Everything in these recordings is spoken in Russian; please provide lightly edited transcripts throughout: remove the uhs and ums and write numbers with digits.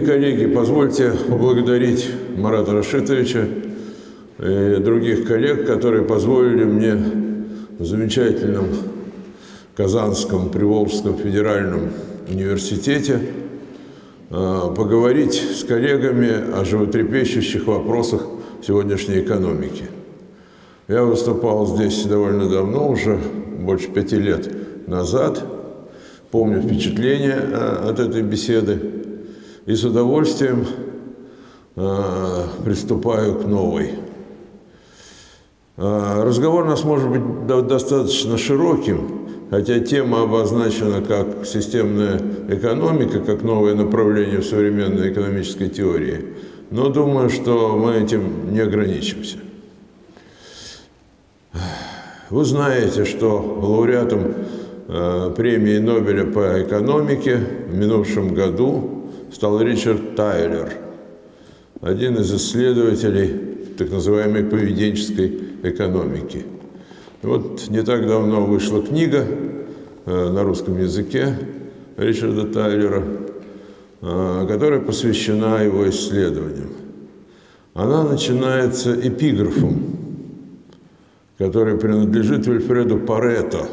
Дорогие коллеги, позвольте поблагодарить Марата Рашитовича и других коллег, которые позволили мне в замечательном Казанском Приволжском федеральном университете поговорить с коллегами о животрепещущих вопросах сегодняшней экономики. Я выступал здесь довольно давно, уже больше 5 лет назад. Помню впечатление от этой беседы и с удовольствием приступаю к новой. Разговор у нас может быть достаточно широким, хотя тема обозначена как системная экономика, как новое направление в современной экономической теории, но думаю, что мы этим не ограничимся. Вы знаете, что лауреатом премии Нобеля по экономике в минувшем году стал Ричард Тайлер, один из исследователей так называемой поведенческой экономики. Вот не так давно вышла книга на русском языке Ричарда Тайлера, которая посвящена его исследованиям. Она начинается эпиграфом, который принадлежит Вильфреду Парето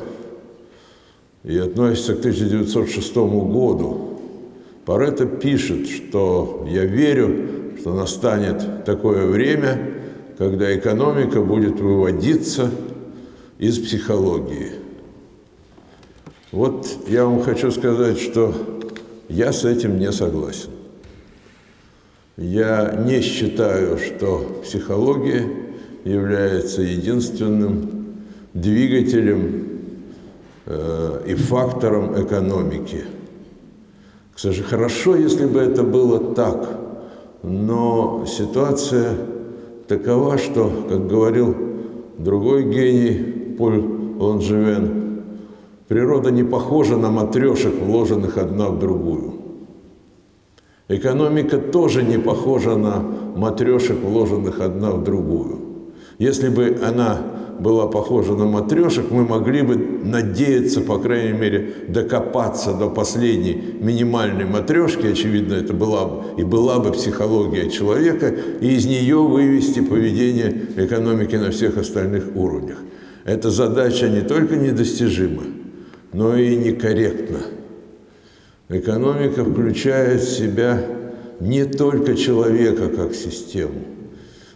и относится к 1906 году. Парето пишет, что «я верю, что настанет такое время, когда экономика будет выводиться из психологии». Вот я вам хочу сказать, что я с этим не согласен. Я не считаю, что психология является единственным двигателем и фактором экономики. Кстати, хорошо, если бы это было так, но ситуация такова, что, как говорил другой гений Поль Ланжевен, природа не похожа на матрешек, вложенных одна в другую. Экономика тоже не похожа на матрешек, вложенных одна в другую. Если бы она была похожа на матрешек, мы могли бы надеяться, по крайней мере, докопаться до последней минимальной матрешки, очевидно, это была бы психология человека, и из нее вывести поведение экономики на всех остальных уровнях. Эта задача не только недостижима, но и некорректна. Экономика включает в себя не только человека как систему.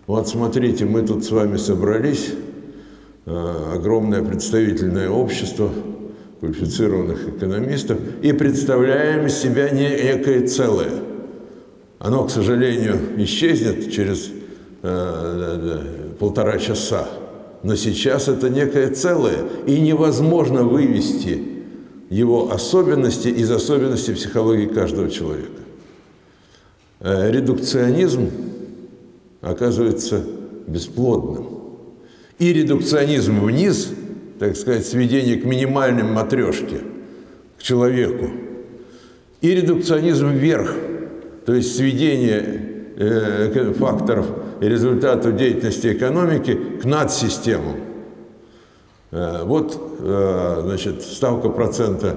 Вот смотрите, мы тут с вами собрались, огромное представительное общество квалифицированных экономистов, и представляем из себя некое целое. Оно, к сожалению, исчезнет через 1,5 часа, но сейчас это некое целое, и невозможно вывести его особенности из особенностей психологии каждого человека. Редукционизм оказывается бесплодным. И редукционизм вниз, так сказать, сведение к минимальной матрешке, к человеку. И редукционизм вверх, то есть сведение факторов и результатов деятельности экономики к надсистемам. Значит, ставка процента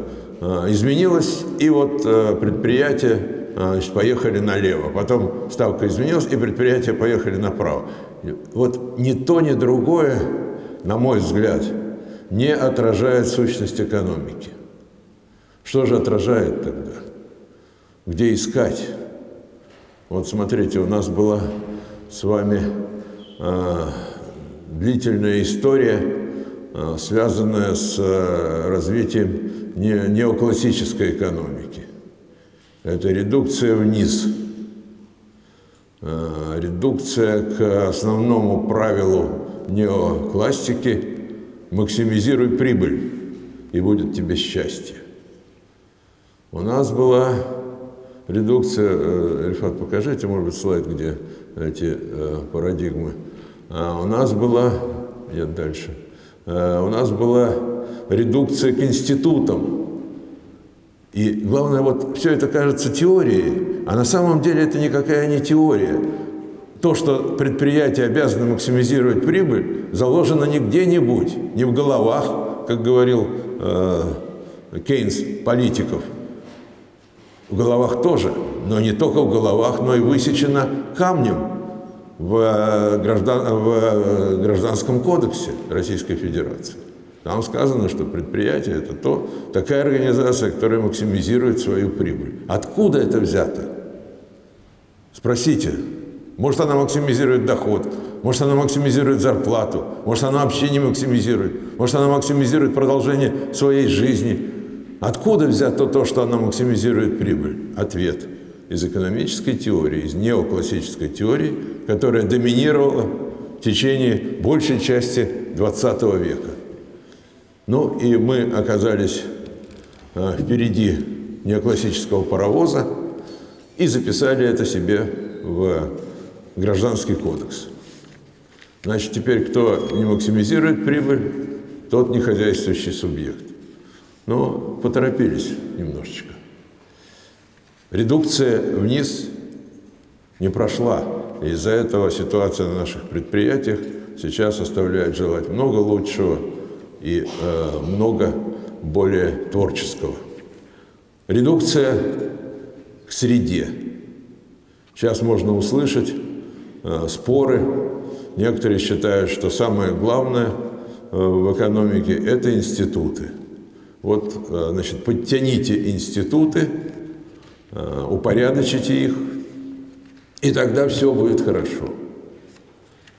изменилась, и вот предприятия поехали налево. Потом ставка изменилась, и предприятия поехали направо. Вот ни то, ни другое, на мой взгляд, не отражает сущность экономики. Что же отражает тогда? Где искать? Вот смотрите, у нас была с вами длительная история, связанная с развитием неоклассической экономики. Это редукция вниз. Редукция к основному правилу неоклассики – максимизируй прибыль, и будет тебе счастье. У нас была редукция, Ильфат, покажите, может быть, слайд, где эти парадигмы. У нас была, нет, дальше, у нас была редукция к институтам. И главное, вот все это кажется теорией, а на самом деле это никакая не теория. То, что предприятие обязано максимизировать прибыль, заложено не где-нибудь, не в головах, как говорил Кейнс, политиков, в головах тоже, но не только в головах, но и высечено камнем в Гражданском кодексе Российской Федерации. Там сказано, что предприятие – это такая организация, которая максимизирует свою прибыль. Откуда это взято? Спросите. Может, она максимизирует доход, может, она максимизирует зарплату, может, она вообще не максимизирует, может, она максимизирует продолжение своей жизни. Откуда взято то, что она максимизирует прибыль? Ответ из экономической теории, из неоклассической теории, которая доминировала в течение большей части XX века. Ну и мы оказались впереди неоклассического паровоза и записали это себе в Гражданский кодекс. Значит, теперь кто не максимизирует прибыль, тот не хозяйствующий субъект. Но поторопились немножечко. Редукция вниз не прошла. Из-за этого ситуация на наших предприятиях сейчас оставляет желать много лучшего и много более творческого. Редукция к среде. Сейчас можно услышать споры. Некоторые считают, что самое главное в экономике – это институты. Вот, значит, подтяните институты, упорядочите их, и тогда все будет хорошо.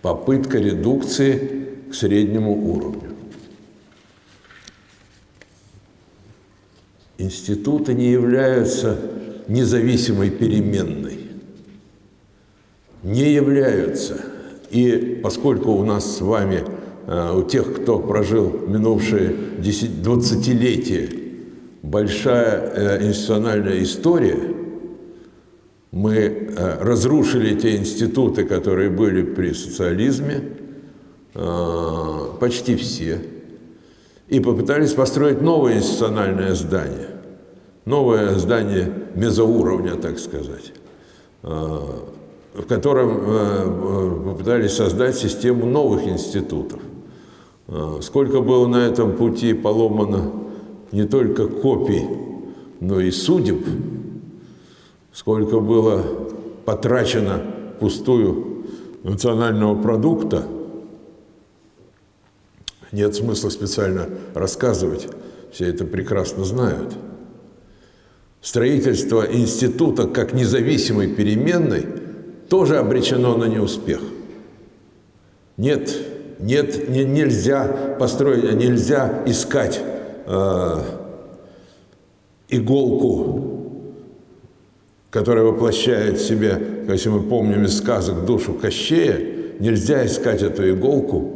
Попытка редукции к среднему уровню. Институты не являются независимой переменной. Не являются. И поскольку у нас с вами, у тех, кто прожил минувшие 20-летия, большая институциональная история, мы разрушили те институты, которые были при социализме, почти все, и попытались построить новое институциональное здание. Новое здание мезоуровня, так сказать, в котором попытались создать систему новых институтов. Сколько было на этом пути поломано не только копий, но и судеб, сколько было потрачено впустую национального продукта, нет смысла специально рассказывать, все это прекрасно знают. Строительство института как независимой переменной тоже обречено на неуспех. Нельзя построить, нельзя искать иголку, которая воплощает в себе, если мы помним из сказок, душу Кощея, нельзя искать эту иголку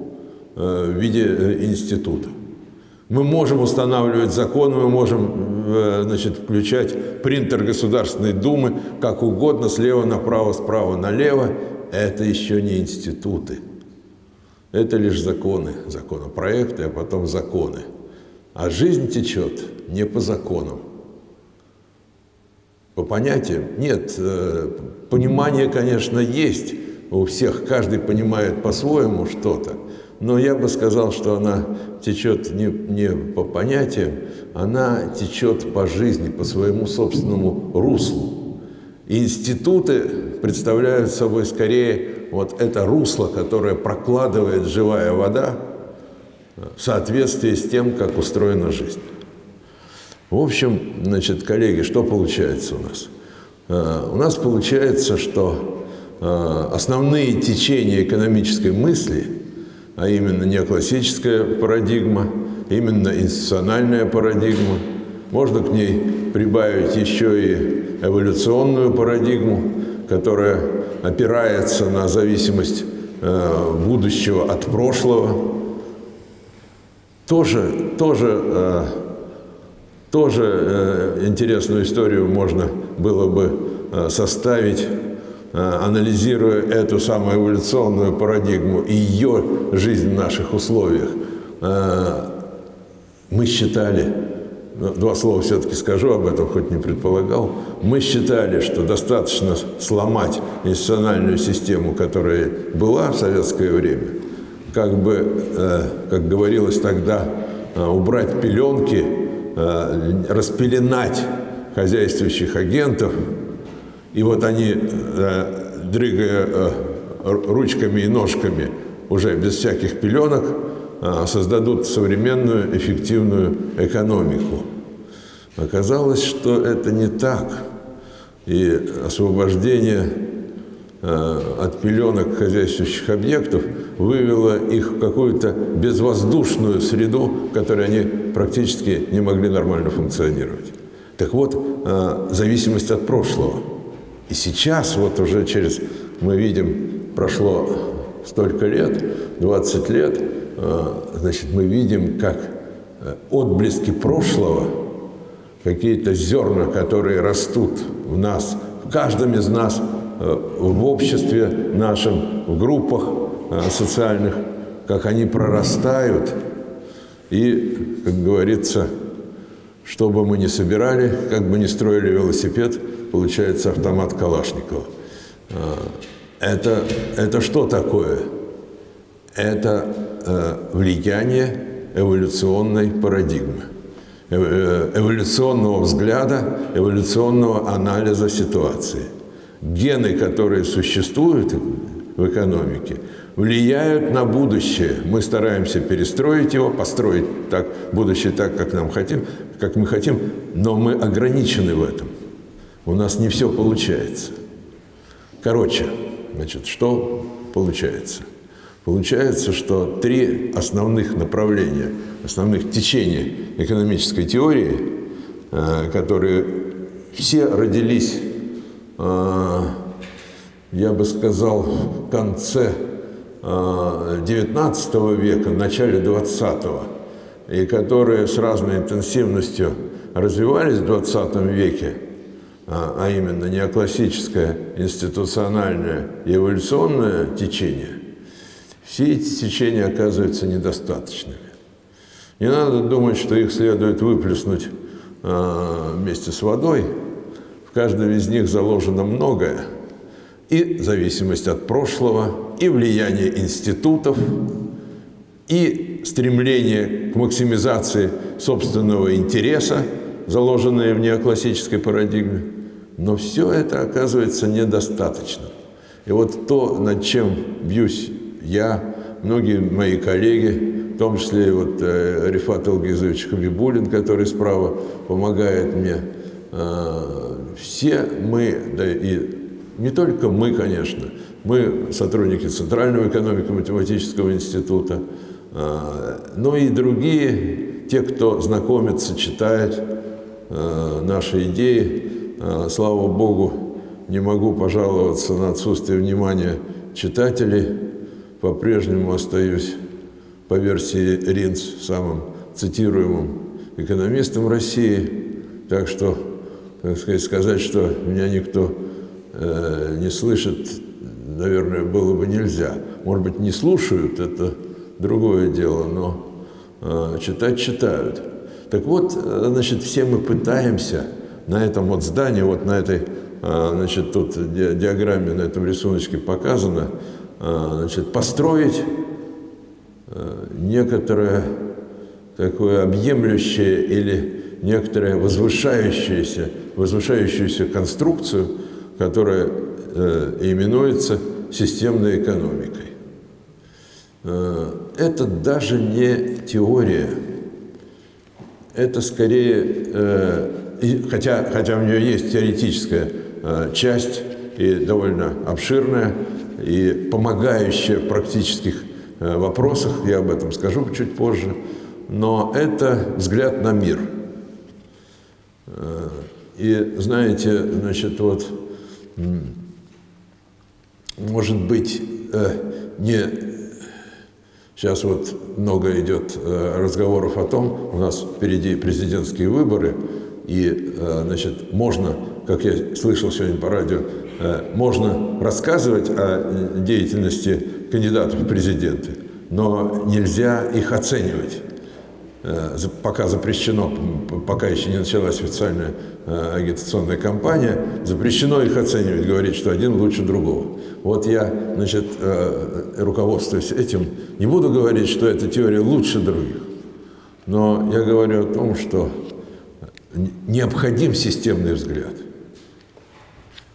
в виде института. Мы можем устанавливать законы, мы можем, значит, включать принтер Государственной Думы как угодно, слева направо, справа налево. Это еще не институты. Это лишь законы, законопроекты, а потом законы. А жизнь течет не по законам. По понятиям нет. Понимание, конечно, есть у всех. Каждый понимает по-своему что-то. Но я бы сказал, что она течет не по понятиям, она течет по жизни, по своему собственному руслу. Институты представляют собой скорее вот это русло, которое прокладывает живая вода в соответствии с тем, как устроена жизнь. В общем, значит, коллеги, что получается у нас? У нас получается, что основные течения экономической мысли, а именно неоклассическая парадигма, именно институциональная парадигма. Можно к ней прибавить еще и эволюционную парадигму, которая опирается на зависимость будущего от прошлого. Тоже интересную историю можно было бы составить, анализируя эту самую эволюционную парадигму и ее жизнь в наших условиях. Мы считали, два слова все-таки скажу об этом, хоть не предполагал, мы считали, что достаточно сломать институциональную систему, которая была в советское время, как бы, как говорилось тогда, убрать пеленки, распеленать хозяйствующих агентов. И вот они, дрыгая ручками и ножками, уже без всяких пеленок, создадут современную эффективную экономику. Оказалось, что это не так. И освобождение от пеленок хозяйствующих объектов вывело их в какую-то безвоздушную среду, в которой они практически не могли нормально функционировать. Так вот, зависимость от прошлого. И сейчас, вот уже через, мы видим, прошло столько лет, 20 лет, значит, мы видим, как отблески прошлого, какие-то зерна, которые растут в нас, в каждом из нас, в обществе нашем, в группах социальных, как они прорастают. И, как говорится, что бы мы ни собирали, как бы ни строили велосипед, получается автомат Калашникова. Это что такое? Это влияние эволюционной парадигмы, эволюционного взгляда, эволюционного анализа ситуации. Гены, которые существуют в экономике, влияют на будущее. Мы стараемся перестроить его, построить так, будущее так, как нам хотим, как мы хотим, но мы ограничены в этом. У нас не все получается. Короче, значит, что получается? Получается, что три основных направления, основных течения экономической теории, которые все родились, я бы сказал, в конце 19 века, в начале 20-го, и которые с разной интенсивностью развивались в 20 веке, а именно неоклассическое, институциональное и эволюционное течение, все эти течения оказываются недостаточными. Не надо думать, что их следует выплеснуть вместе с водой. В каждом из них заложено многое. И зависимость от прошлого, и влияние институтов, и стремление к максимизации собственного интереса, заложенные в неоклассической парадигме. Но все это оказывается недостаточно. И вот то, над чем бьюсь я, многие мои коллеги, в том числе и вот Рифат Алгизович Хабибуллин, который справа помогает мне, все мы, да и не только мы, конечно, мы сотрудники Центрального экономико-математического института, но и другие, те, кто знакомится, читает наши идеи, слава богу, не могу пожаловаться на отсутствие внимания читателей. По-прежнему остаюсь, по версии Ринц, самым цитируемым экономистом России. Так что, так сказать, сказать, что меня никто не слышит, наверное, было бы нельзя. Может быть, не слушают, это другое дело, но читать читают. Так вот, значит, все мы пытаемся на этом вот здании, вот на этой, значит, тут диаграмме, на этом рисуночке показано, значит, построить некоторое такое объемлющее или некоторое возвышающуюся конструкцию, которая именуется системной экономикой. Это даже не теория. Это скорее, хотя у нее есть теоретическая часть и довольно обширная, и помогающая в практических вопросах, я об этом скажу чуть позже, но это взгляд на мир. И знаете, значит, вот, может быть, не... Сейчас вот много идет разговоров о том, у нас впереди президентские выборы, и, значит, можно, как я слышал сегодня по радио, можно рассказывать о деятельности кандидатов в президенты, но нельзя их оценивать. Пока запрещено, пока еще не началась официальная агитационная кампания, запрещено их оценивать, говорить, что один лучше другого. Вот я, значит, руководствуюсь этим, не буду говорить, что эта теория лучше других, но я говорю о том, что необходим системный взгляд.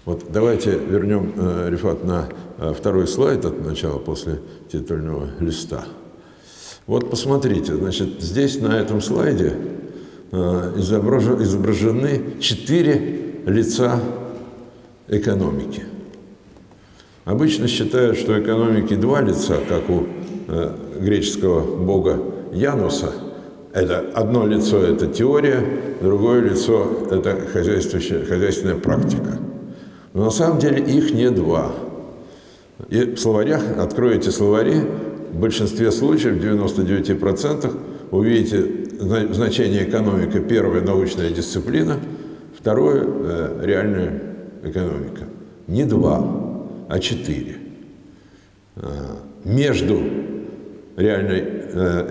Вот давайте вернем, Рифат, на второй слайд от начала, после титульного листа. Вот посмотрите, значит, здесь на этом слайде изображены 4 лица экономики. Обычно считают, что экономики 2 лица, как у греческого бога Януса. Это одно лицо – это теория, другое лицо – это хозяйственная практика. Но на самом деле их не 2. И в словарях, откроете словари, в большинстве случаев, в 99%, увидите значение экономика. Первое – научная дисциплина, второе – реальная экономика. Не 2, а 4. Между реальной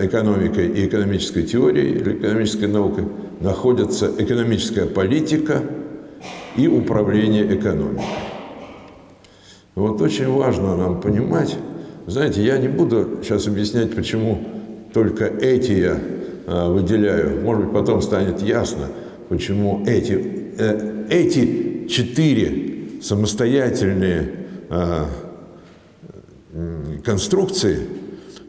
экономикой и экономической теорией, или экономической наукой, находятся экономическая политика и управление экономикой. Вот очень важно нам понимать, знаете, я не буду сейчас объяснять, почему только эти я выделяю, может быть, потом станет ясно, почему эти 4 самостоятельные конструкции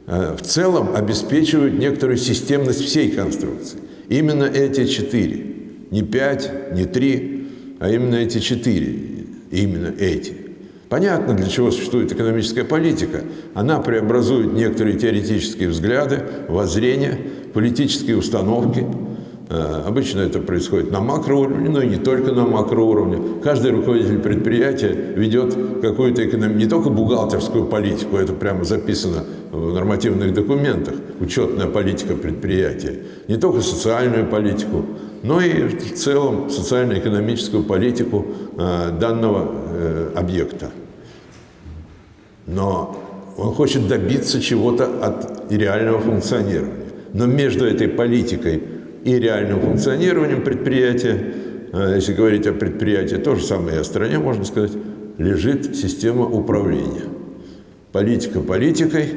в целом обеспечивают некоторую системность всей конструкции. Именно эти 4, не 5, не 3, а именно эти 4, именно эти. Понятно, для чего существует экономическая политика. Она преобразует некоторые теоретические взгляды, воззрения, политические установки. Обычно это происходит на макроуровне, но и не только на макроуровне. Каждый руководитель предприятия ведет какую-то экономику, не только бухгалтерскую политику, это прямо записано в нормативных документах, учетная политика предприятия, не только социальную политику, но и в целом социально-экономическую политику данного объекта. Но он хочет добиться чего-то от реального функционирования. Но между этой политикой и реальным функционированием предприятия, если говорить о предприятии, то же самое и о стране, можно сказать, лежит система управления. Политика политикой,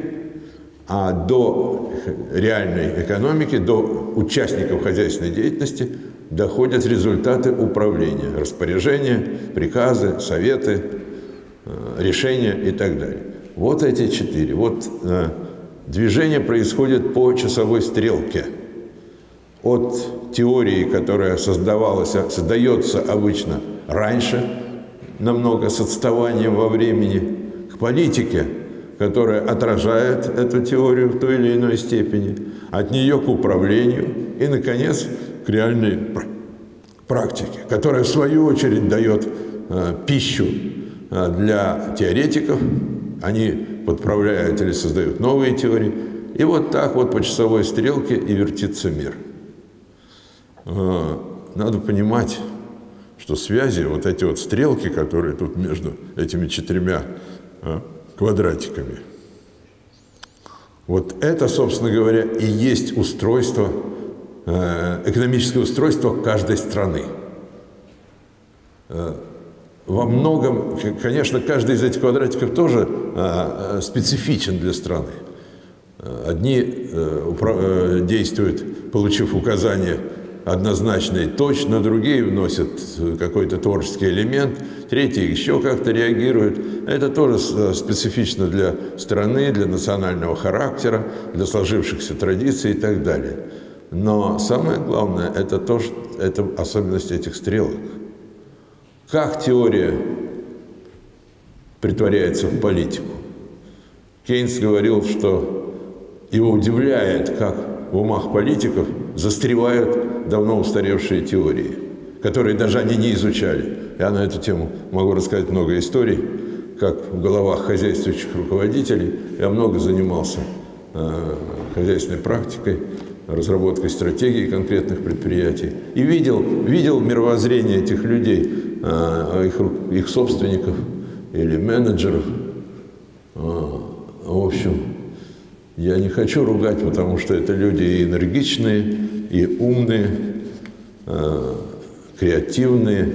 а до реальной экономики, до участников хозяйственной деятельности доходят результаты управления, распоряжения, приказы, советы, решения и так далее. Вот эти 4. Вот движение происходит по часовой стрелке. От теории, которая создается обычно раньше, намного с отставанием во времени, к политике, которая отражает эту теорию в той или иной степени, от нее к управлению и, наконец, к реальной практике, которая, в свою очередь, дает пищу для теоретиков. Они подправляют или создают новые теории. И вот так вот по часовой стрелке и вертится мир. Надо понимать, что связи, вот эти вот стрелки, которые тут между этими 4 квадратиками. Вот это, собственно говоря, и есть устройство, экономическое устройство каждой страны. Во многом, конечно, каждый из этих квадратиков тоже специфичен для страны. Одни действуют, получив указания однозначные, точно, другие вносят какой-то творческий элемент, третьи еще как-то реагируют. Это тоже специфично для страны, для национального характера, для сложившихся традиций и так далее. Но самое главное – это то, что это особенность этих стрелок. Как теория притворяется в политику? Кейнс говорил, что его удивляет, как в умах политиков застревают давно устаревшие теории, которые даже они не изучали. Я на эту тему могу рассказать много историй, как в головах хозяйствующих руководителей. Я много занимался хозяйственной практикой, разработкой стратегии конкретных предприятий. И видел мировоззрение этих людей, их собственников или менеджеров. В общем, я не хочу ругать, потому что это люди и энергичные, и умные, креативные,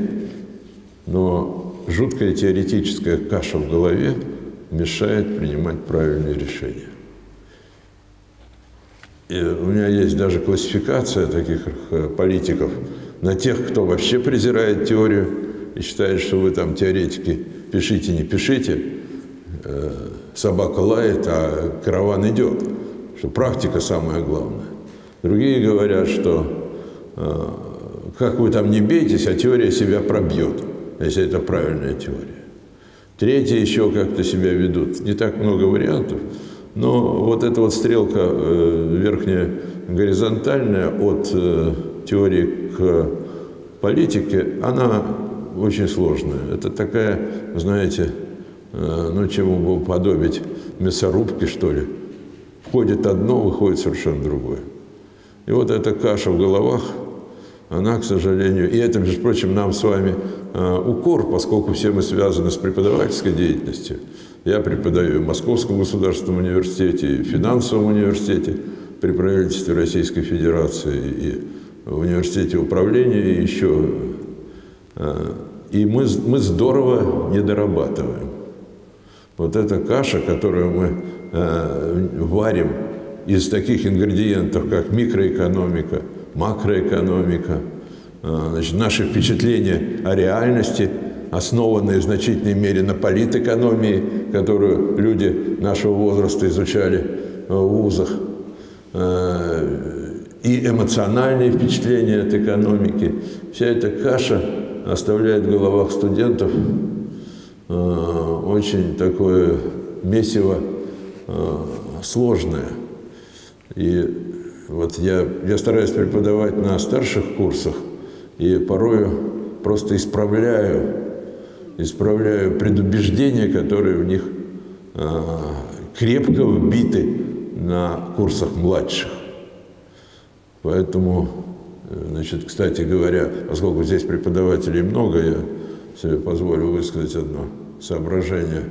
но жуткая теоретическая каша в голове мешает принимать правильные решения. И у меня есть даже классификация таких политиков на тех, кто вообще презирает теорию и считает, что вы там теоретики пишите, не пишите, собака лает, а караван идет, что практика самое главное. Другие говорят, что как вы там не бейтесь, а теория себя пробьет, если это правильная теория. Третьи еще как-то себя ведут. Не так много вариантов, но вот эта вот стрелка верхняя горизонтальная от теории к политике, она очень сложная. Это такая, знаете, ну чему бы подобить мясорубки, что ли. Входит одно, выходит совершенно другое. И вот эта каша в головах, она, к сожалению, и это, между прочим, нам с вами укор, поскольку все мы связаны с преподавательской деятельностью. Я преподаю в Московском государственном университете, и в финансовом университете при правительстве Российской Федерации, и в университете управления, и еще. И мы здорово не дорабатываем. Вот эта каша, которую мы варим из таких ингредиентов, как микроэкономика, макроэкономика, значит, наши впечатления о реальности, основанные в значительной мере на политэкономии, которую люди нашего возраста изучали в вузах, и эмоциональные впечатления от экономики. Вся эта каша оставляет в головах студентов очень такое месиво сложное. И вот я стараюсь преподавать на старших курсах и порою просто исправляю предубеждения, которые в них крепко вбиты на курсах младших. Поэтому, значит, кстати говоря, поскольку здесь преподавателей много, я себе позволю высказать одно соображение.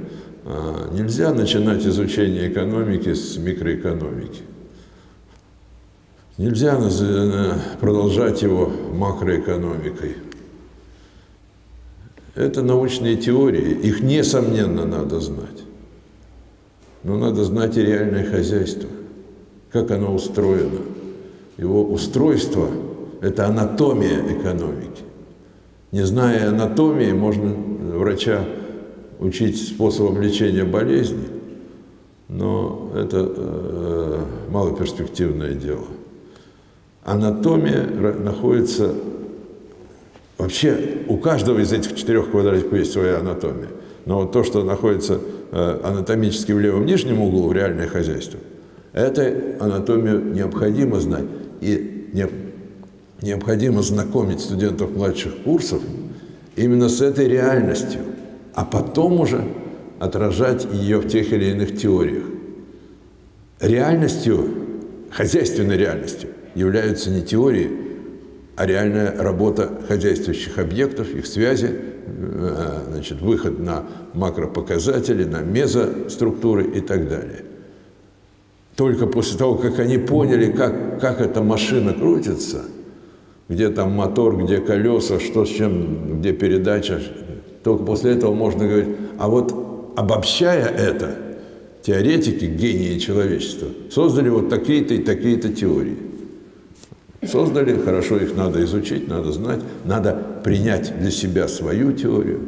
Нельзя начинать изучение экономики с микроэкономики. Нельзя продолжать его макроэкономикой. Это научные теории, их, несомненно, надо знать. Но надо знать и реальное хозяйство, как оно устроено. Его устройство – это анатомия экономики. Не зная анатомии, можно врача учить способом лечения болезни, но это малоперспективное дело. Анатомия находится... Вообще у каждого из этих четырех квадратиков есть своя анатомия. Но вот то, что находится анатомически в левом нижнем углу, в реальное хозяйство, эту анатомию необходимо знать. И необходимо знакомить студентов младших курсов именно с этой реальностью, а потом уже отражать ее в тех или иных теориях. Реальностью, хозяйственной реальностью, являются не теории, а реальная работа хозяйствующих объектов, их связи, значит, выход на макропоказатели, на мезоструктуры и так далее. Только после того, как они поняли, как эта машина крутится, где там мотор, где колеса, что с чем, где передача, только после этого можно говорить. А вот обобщая это, теоретики, гении человечества, создали вот такие-то и такие-то теории. Создали, хорошо, их надо изучить, надо знать, надо принять для себя свою теорию.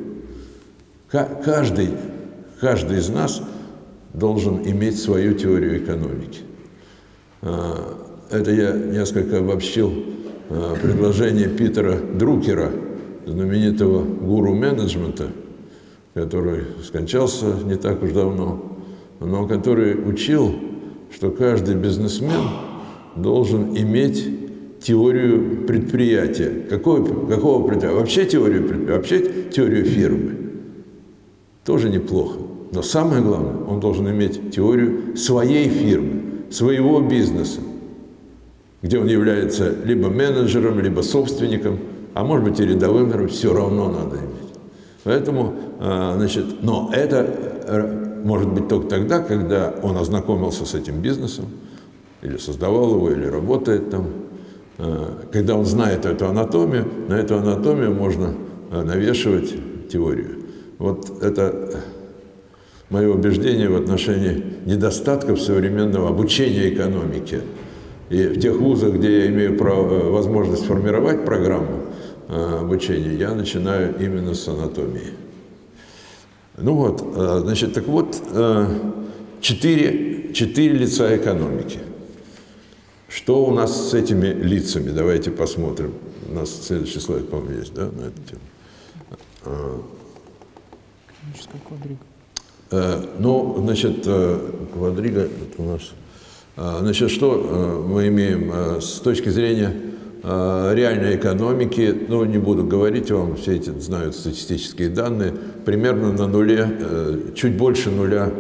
Каждый из нас должен иметь свою теорию экономики. Это я несколько обобщил предложение Питера Друкера, знаменитого гуру менеджмента, который скончался не так уж давно, но который учил, что каждый бизнесмен должен иметь теорию предприятия. Какого предприятия? Вообще теорию фирмы. Тоже неплохо. Но самое главное, он должен иметь теорию своей фирмы, своего бизнеса, где он является либо менеджером, либо собственником, а может быть и рядовым, все равно надо иметь. Поэтому, значит, но это может быть только тогда, когда он ознакомился с этим бизнесом, или создавал его, или работает там. Когда он знает эту анатомию, на эту анатомию можно навешивать теорию. Вот это мое убеждение в отношении недостатков современного обучения экономике. И в тех вузах, где я имею право, возможность формировать программу обучения, я начинаю именно с анатомии. Ну вот, значит, так вот, четыре лица экономики. Что у нас с этими лицами? Давайте посмотрим. У нас следующий слайд, по-моему, есть, да, на эту тему. Экономическая квадрига. Ну, значит, квадрига, это у нас... Значит, что мы имеем с точки зрения реальной экономики? Ну, не буду говорить вам, все эти знают статистические данные. Примерно на нуле, чуть больше нуля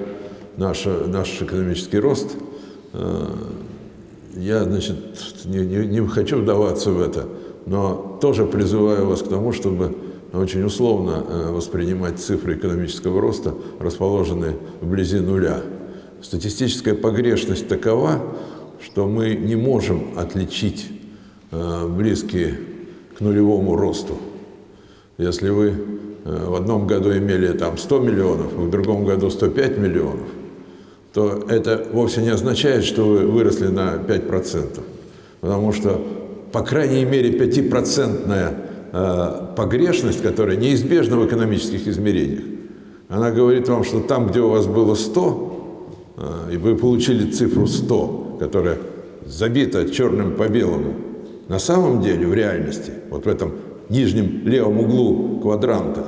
наш экономический рост. Я, значит, не хочу вдаваться в это, но тоже призываю вас к тому, чтобы очень условно воспринимать цифры экономического роста, расположенные вблизи нуля. Статистическая погрешность такова, что мы не можем отличить близкие к нулевому росту. Если вы в одном году имели там 100 миллионов, а в другом году 105 миллионов, то это вовсе не означает, что вы выросли на 5%. Потому что, по крайней мере, 5% погрешность, которая неизбежна в экономических измерениях, она говорит вам, что там, где у вас было 100, и вы получили цифру 100, которая забита черным по белому. На самом деле, в реальности, вот в этом нижнем левом углу квадранта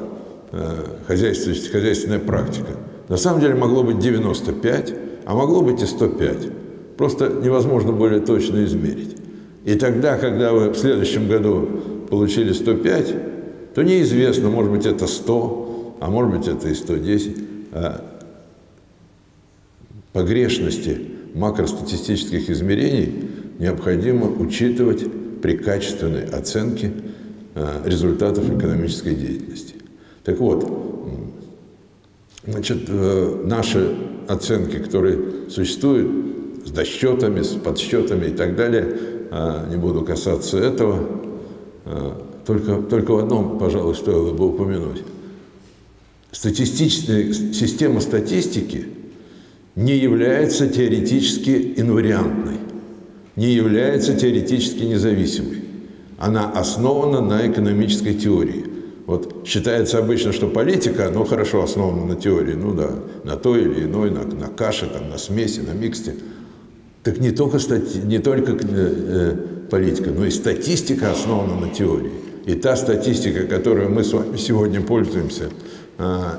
хозяйственная практика, на самом деле могло быть 95, а могло быть и 105. Просто невозможно более точно измерить. И тогда, когда вы в следующем году получили 105, то неизвестно, может быть, это 100, а может быть, это и 110. Погрешности макростатистических измерений необходимо учитывать при качественной оценке результатов экономической деятельности. Так вот, значит, наши оценки, которые существуют с досчетами, с подсчетами и так далее, не буду касаться этого, только в одном, пожалуй, стоило бы упомянуть. Статистическая система статистики не является теоретически инвариантной, не является теоретически независимой. Она основана на экономической теории. Вот считается обычно, что политика, ну, хорошо основана на теории, ну да, на той или иной, на каше, там, на смеси, на миксте. Так не только политика, но и статистика основана на теории. И та статистика, которую мы с вами сегодня пользуемся,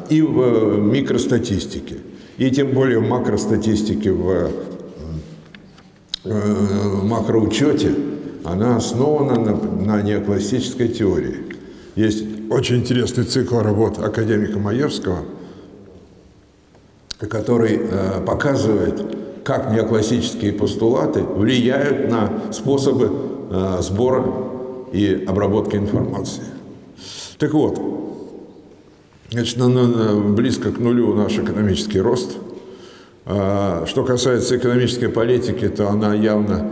и в микростатистике, и тем более в макростатистике, в макроучете, она основана на неоклассической теории. Есть очень интересный цикл работ академика Майерского, который показывает, как неоклассические постулаты влияют на способы сбора и обработки информации. Так вот. Значит, близко к нулю наш экономический рост. Что касается экономической политики, то она явно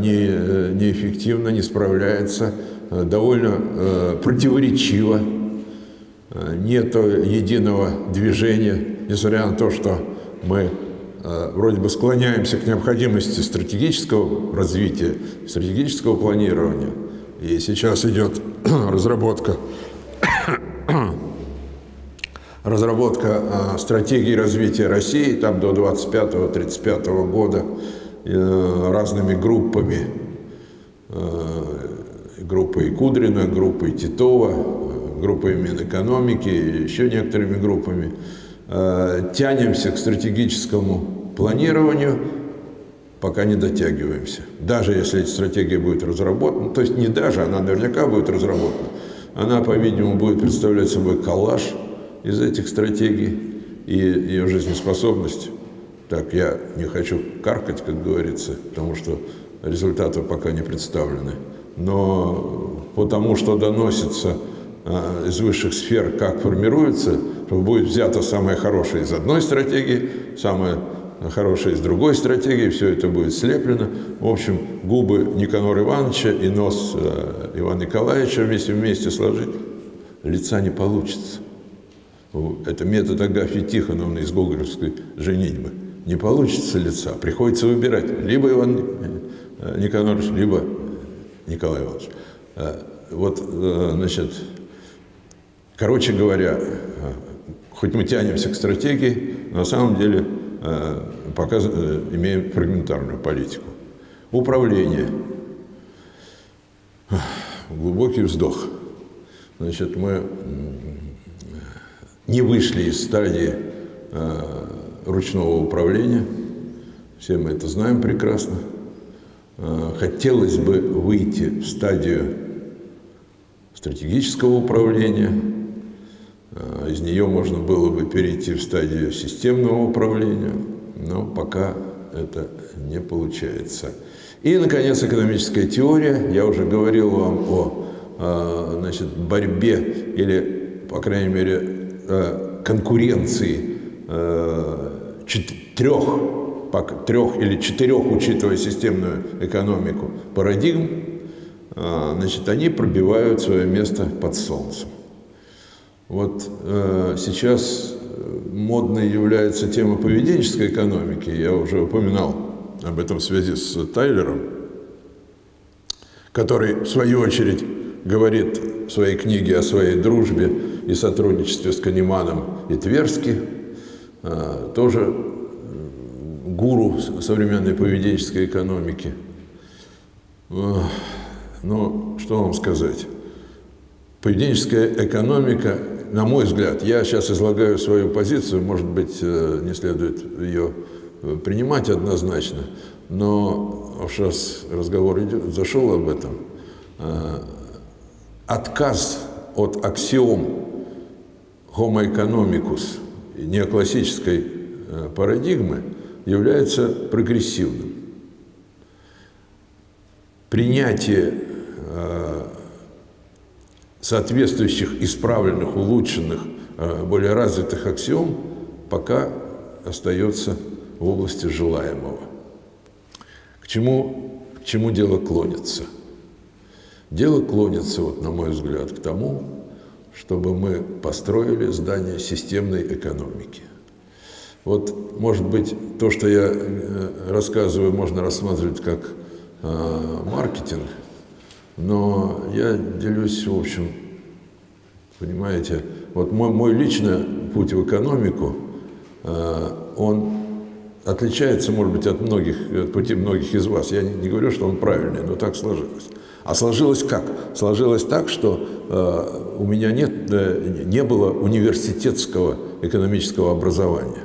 неэффективна, не справляется, довольно противоречива. Нет единого движения, несмотря на то, что мы вроде бы склоняемся к необходимости стратегического развития, стратегического планирования. И сейчас идет разработка стратегии развития России там до 25-35 года разными группами, группой Кудрина, группой Титова, группой Минэкономики, еще некоторыми группами. Тянемся к стратегическому планированию, пока не дотягиваемся. Даже если эта стратегия будет разработана, то есть не даже, она наверняка будет разработана, она, по-видимому, будет представлять собой коллаж из этих стратегий и ее жизнеспособность. Так, я не хочу каркать, как говорится, потому что результаты пока не представлены. Но потому что доносится из высших сфер, как формируется, будет взято самое хорошее из одной стратегии, самое хорошее из другой стратегии, все это будет слеплено. В общем, губы Никанора Ивановича и нос Ивана Николаевича вместе сложить, лица не получится. Это метод Агафьи Тихоновны из гоголевской женитьбы. Не получится лица, приходится выбирать. Либо Иван Николай Иванович, либо Николай Иванович. Вот, значит, короче говоря, хоть мы тянемся к стратегии, на самом деле пока имеем фрагментарную политику. Управление. Глубокий вздох. Значит, мы не вышли из стадии ручного управления. Все мы это знаем прекрасно. Хотелось бы выйти в стадию стратегического управления. Из нее можно было бы перейти в стадию системного управления, но пока это не получается. И, наконец, экономическая теория. Я уже говорил вам о, значит, борьбе или, по крайней мере, конкуренции трех или четырех, учитывая системную экономику, парадигм. Значит, они пробивают свое место под солнцем. Вот сейчас модной является тема поведенческой экономики. Я уже упоминал об этом в связи с Тайлером, который, в свою очередь, говорит в своей книге о своей дружбе и сотрудничестве с Канеманом и Тверски, тоже гуру современной поведенческой экономики. Но что вам сказать? Поведенческая экономика, на мой взгляд, я сейчас излагаю свою позицию, может быть, не следует ее принимать однозначно, но сейчас разговор идет, зашел об этом. Отказ от аксиом homo economicus, неоклассической парадигмы, является прогрессивным. Принятие соответствующих, исправленных, улучшенных, более развитых аксиом пока остается в области желаемого. К чему дело клонится? Дело клонится, вот, на мой взгляд, к тому, чтобы мы построили здание системной экономики. Вот, может быть, то, что я рассказываю, можно рассматривать как маркетинг, но я делюсь, в общем, понимаете, вот мой личный путь в экономику, он отличается, может быть, от пути многих из вас. Я не говорю, что он правильный, но так сложилось. А сложилось как? Сложилось так, что у меня не было университетского экономического образования.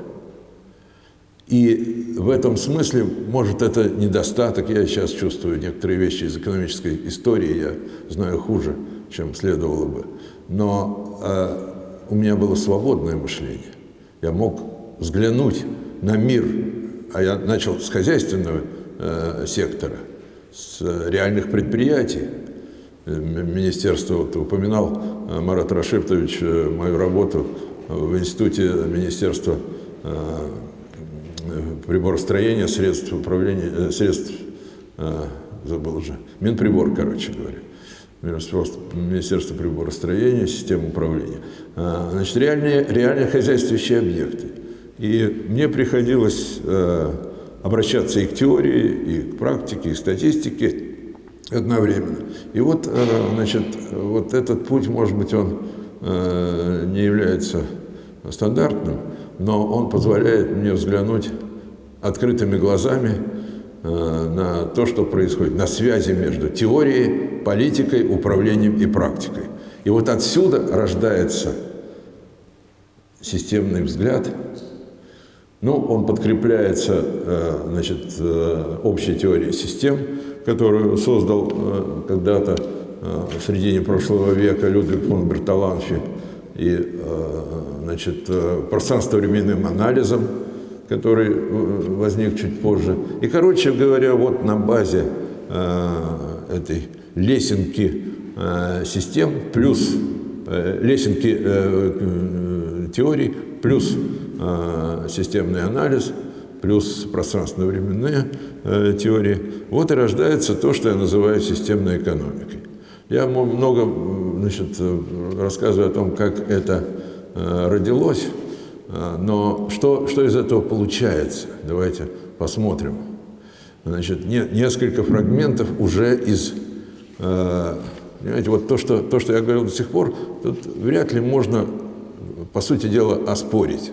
И в этом смысле, может, это недостаток. Я сейчас чувствую некоторые вещи из экономической истории, я знаю хуже, чем следовало бы. Но у меня было свободное мышление. Я мог взглянуть на мир, а я начал с хозяйственного сектора, с реальных предприятий. Министерство, вот, упоминал Марат Рашитович мою работу в институте Министерства приборостроения, средств управления, средств, забыл уже, Минприбор, короче говоря. Министерство приборостроения, система управления. Значит, реальные хозяйствующие объекты. И мне приходилось обращаться и к теории, и к практике, и к статистике одновременно. И вот, значит, вот этот путь, может быть, он не является стандартным, но он позволяет мне взглянуть открытыми глазами на то, что происходит, на связи между теорией, политикой, управлением и практикой. И вот отсюда рождается системный взгляд. Ну, он подкрепляется, значит, общей теорией систем, которую создал когда-то в середине прошлого века Людвиг фон Берталанфи, и, значит, пространство временным анализом, который возник чуть позже. И, короче говоря, вот на базе этой лесенки систем плюс лесенки теорий плюс системный анализ, плюс пространственно-временные теории. Вот и рождается то, что я называю системной экономикой. Я много, значит, рассказываю о том, как это родилось, но что из этого получается? Давайте посмотрим. значит, несколько фрагментов уже из... Понимаете, вот то, что я говорил до сих пор, тут вряд ли можно, по сути дела, оспорить.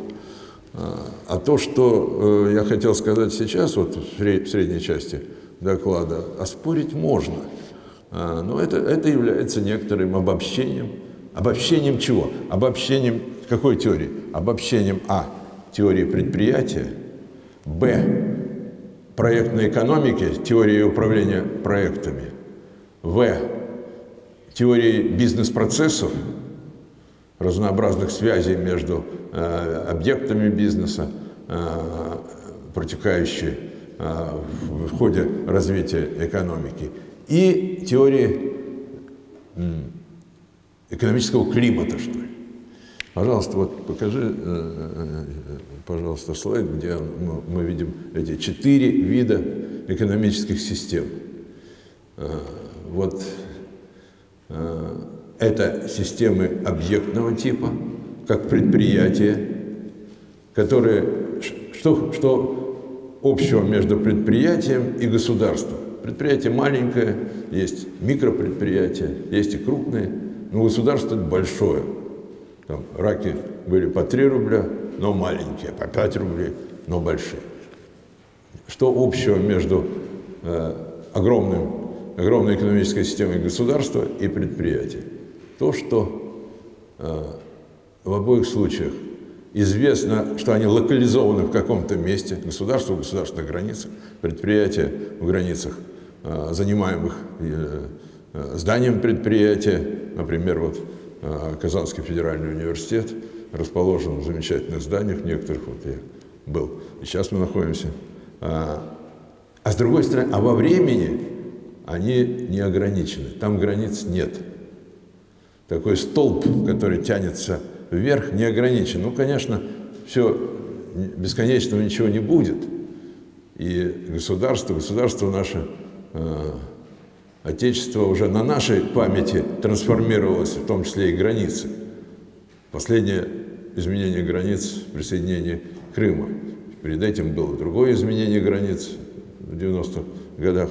А то, что я хотел сказать сейчас, вот в средней части доклада, оспорить можно. Но это является некоторым обобщением. Обобщением чего? Обобщением какой теории? Обобщением А. Теории предприятия. Б. Проектной экономики, теории управления проектами. В. Теории бизнес-процессов, разнообразных связей между объектами бизнеса, протекающие в ходе развития экономики, и теории экономического климата, что ли. Пожалуйста, вот покажи, пожалуйста, слайд, где мы видим эти 4 вида экономических систем. Вот это системы объектного типа, как предприятия, которые, что общего между предприятием и государством. Предприятие маленькое, есть микропредприятия, есть и крупные, но государство большое. Там раки были по 3 рубля, но маленькие, по 5 рублей, но большие. Что общего между огромной экономической системой государства и предприятия? То, что в обоих случаях известно, что они локализованы в каком-то месте, государство в государственных границах, предприятие в границах, занимаемых зданием предприятия, например, вот Казанский Федеральный университет расположен в замечательных зданиях, в некоторых вот я был, и сейчас мы находимся. А с другой стороны, а во времени они не ограничены, там границ нет. Такой столб, который тянется вверх, не ограничен. Ну, конечно, все бесконечного ничего не будет. И государство наше, Отечество уже на нашей памяти трансформировалось, в том числе и границы. Последнее изменение границ – присоединение Крыма. Перед этим было другое изменение границ в 90-х годах.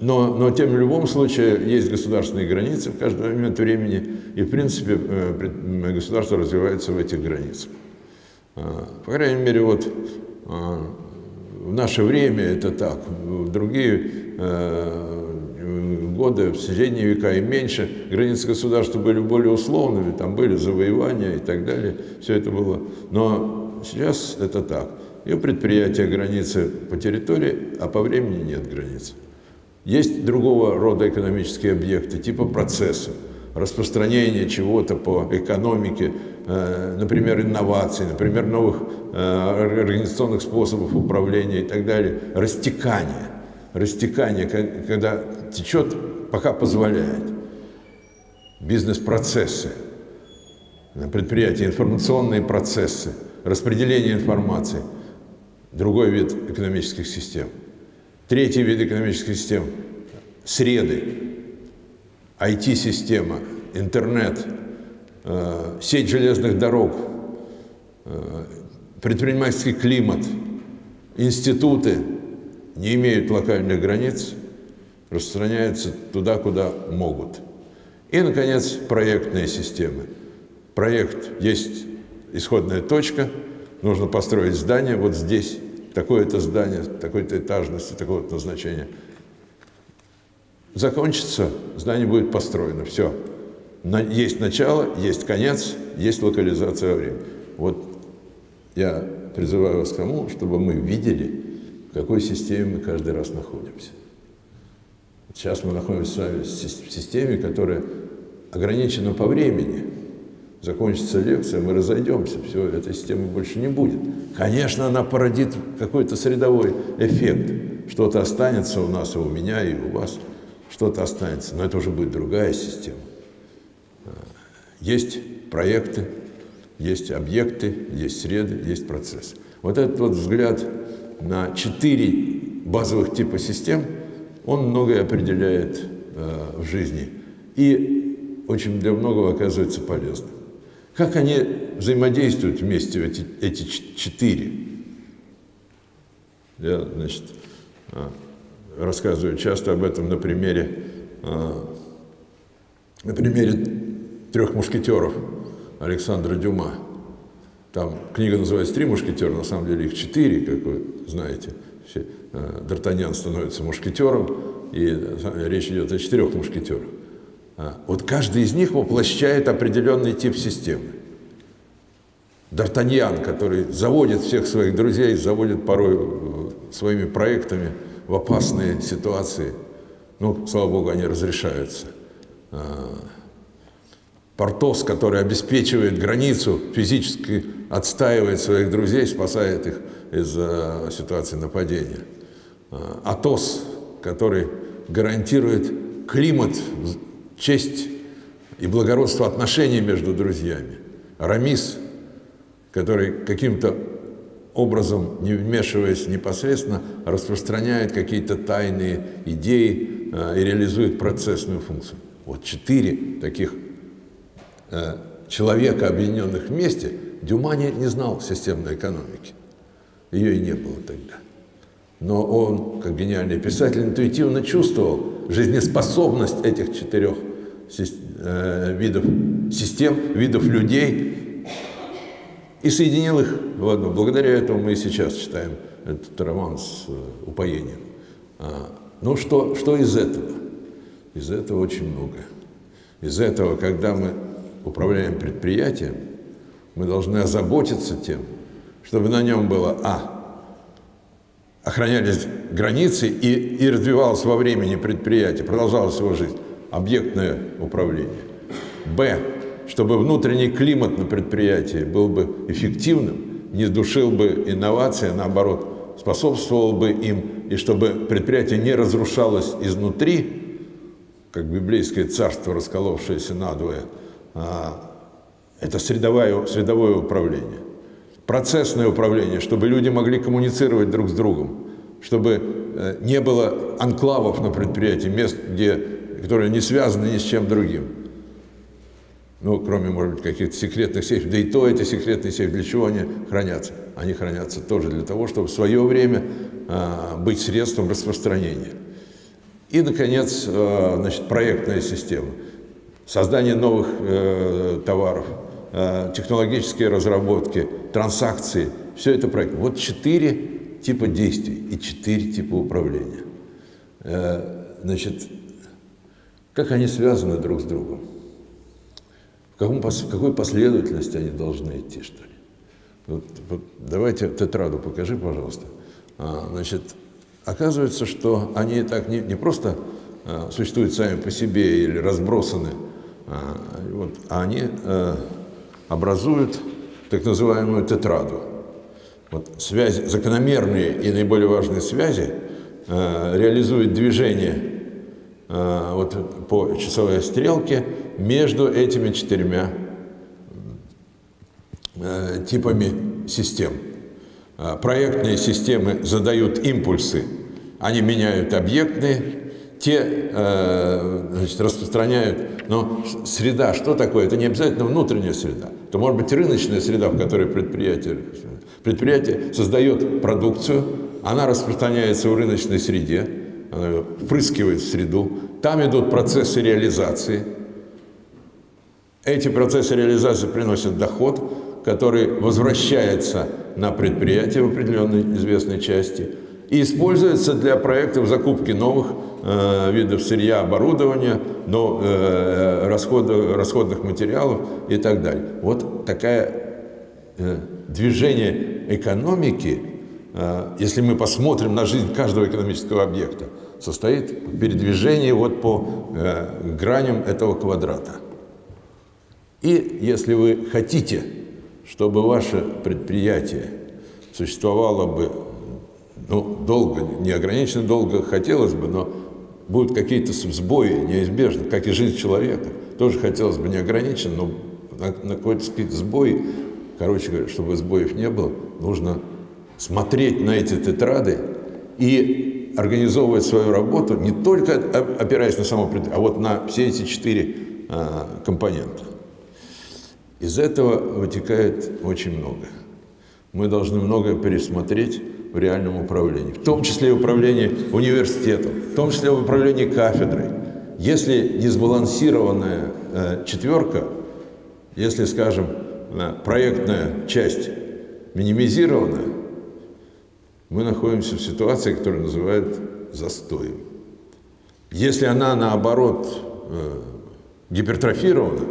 Но тем в любом случае есть государственные границы в каждый момент времени, и, в принципе, государство развивается в этих границах. По крайней мере, вот в наше время это так, в другие годы, в средние века и меньше, границы государства были более условными, там были завоевания и так далее, все это было. Но сейчас это так. И предприятия границы по территории, а по времени нет границ. Есть другого рода экономические объекты, типа процесса, распространение чего-то по экономике, например, инноваций, например, новых организационных способов управления и так далее, растекание, когда течет, пока позволяет. Бизнес-процессы, предприятия, информационные процессы, распределение информации. Другой вид экономических систем. Третий вид экономических систем – среды, IT-система, интернет, сеть железных дорог, предпринимательский климат, институты, не имеют локальных границ, распространяются туда, куда могут. И, наконец, проектные системы. Проект есть исходная точка, нужно построить здание вот здесь, такое-то здание, такой-то этажности, такого-то назначения. Закончится, здание будет построено, все. Есть начало, есть конец, есть локализация во времени. Вот я призываю вас к тому, чтобы мы видели, в какой системе мы каждый раз находимся. Сейчас мы находимся с вами в системе, которая ограничена по времени. Закончится лекция, мы разойдемся, все, этой системы больше не будет. Конечно, она породит какой-то средовой эффект. Что-то останется у нас, и у меня, и у вас. Что-то останется, но это уже будет другая система. Есть проекты, есть объекты, есть среды, есть процессы. Вот этот вот взгляд на 4 базовых типа систем, он многое определяет в жизни и очень для многого оказывается полезным. Как они взаимодействуют вместе, эти 4? Я, значит, рассказываю часто об этом на примере «Трех мушкетеров» Александра Дюма. Там книга называется «Три мушкетера», на самом деле их четыре, как вы знаете. Д'Артаньян становится мушкетером, и речь идет о четырех мушкетерах. Вот каждый из них воплощает определенный тип системы. Д'Артаньян, который заводит всех своих друзей, заводит порой своими проектами в опасные ситуации. Ну, слава богу, они разрешаются. Портос, который обеспечивает границу, физически отстаивает своих друзей, спасает их из ситуации нападения. Атос, который гарантирует климат, честь и благородство отношений между друзьями. Арамис, который каким-то образом, не вмешиваясь непосредственно, распространяет какие-то тайные идеи и реализует процессную функцию. Вот четыре таких человека, объединенных вместе. Дюма не знал системной экономики. Ее и не было тогда. Но он, как гениальный писатель, интуитивно чувствовал жизнеспособность этих четырех видов систем, видов людей, и соединил их в одно. Благодаря этому мы и сейчас читаем этот роман с упоением. Ну что из этого? Из этого очень много. Из этого, когда мы управляем предприятием, мы должны озаботиться тем, чтобы на нем было, охранялись границы и развивалось во времени предприятие, продолжалась его жизнь, объектное управление. Б, чтобы внутренний климат на предприятии был бы эффективным, не душил бы инновации, а наоборот, способствовал бы им, и чтобы предприятие не разрушалось изнутри, как библейское царство, расколовшееся надвое. Это средовое управление. Процессное управление, чтобы люди могли коммуницировать друг с другом, чтобы не было анклавов на предприятии, мест, которые не связаны ни с чем другим. Ну, кроме, может быть, каких-то секретных сейфов. Да и то эти секретные сейфы, для чего они хранятся? Они хранятся тоже для того, чтобы в свое время быть средством распространения. И, наконец, значит, проектная система. Создание новых товаров, технологические разработки, транзакции, все это проект. Вот четыре типа действий и четыре типа управления. Значит, как они связаны друг с другом? В какой последовательности они должны идти, что ли? Вот, давайте тетраду покажи, пожалуйста. Значит, оказывается, что они так не просто существуют сами по себе или разбросаны, вот, они образуют так называемую тетраду. Вот связи, закономерные и наиболее важные связи реализуют движение вот, по часовой стрелке между этими четырьмя типами систем. Проектные системы задают импульсы, они меняют объектные, те значит, распространяют, но среда, что такое? Это не обязательно внутренняя среда. Это может быть рыночная среда, в которой предприятие создает продукцию, она распространяется в рыночной среде, она впрыскивает в среду, там идут процессы реализации. Эти процессы реализации приносят доход, который возвращается на предприятие в определенной известной части и используется для проектов закупки новых видов сырья, оборудования, но расходных материалов и так далее. Вот такое движение экономики, если мы посмотрим на жизнь каждого экономического объекта, состоит в передвижении вот по граням этого квадрата. И если вы хотите, чтобы ваше предприятие существовало бы, ну, долго, неограниченно долго хотелось бы, но будут какие-то сбои неизбежны, как и жизнь человека. Тоже хотелось бы неограниченно, но на какие-то сбои, короче говоря, чтобы сбоев не было, нужно смотреть на эти тетрады и организовывать свою работу, не только опираясь на само предприятие, а вот на все эти четыре компонента. Из этого вытекает очень много. Мы должны многое пересмотреть в реальном управлении, в том числе и управлении университетом, в том числе и управлении кафедрой. Если несбалансированная четверка, если, скажем, проектная часть минимизированная, мы находимся в ситуации, которую называют застоем. Если она, наоборот, гипертрофирована,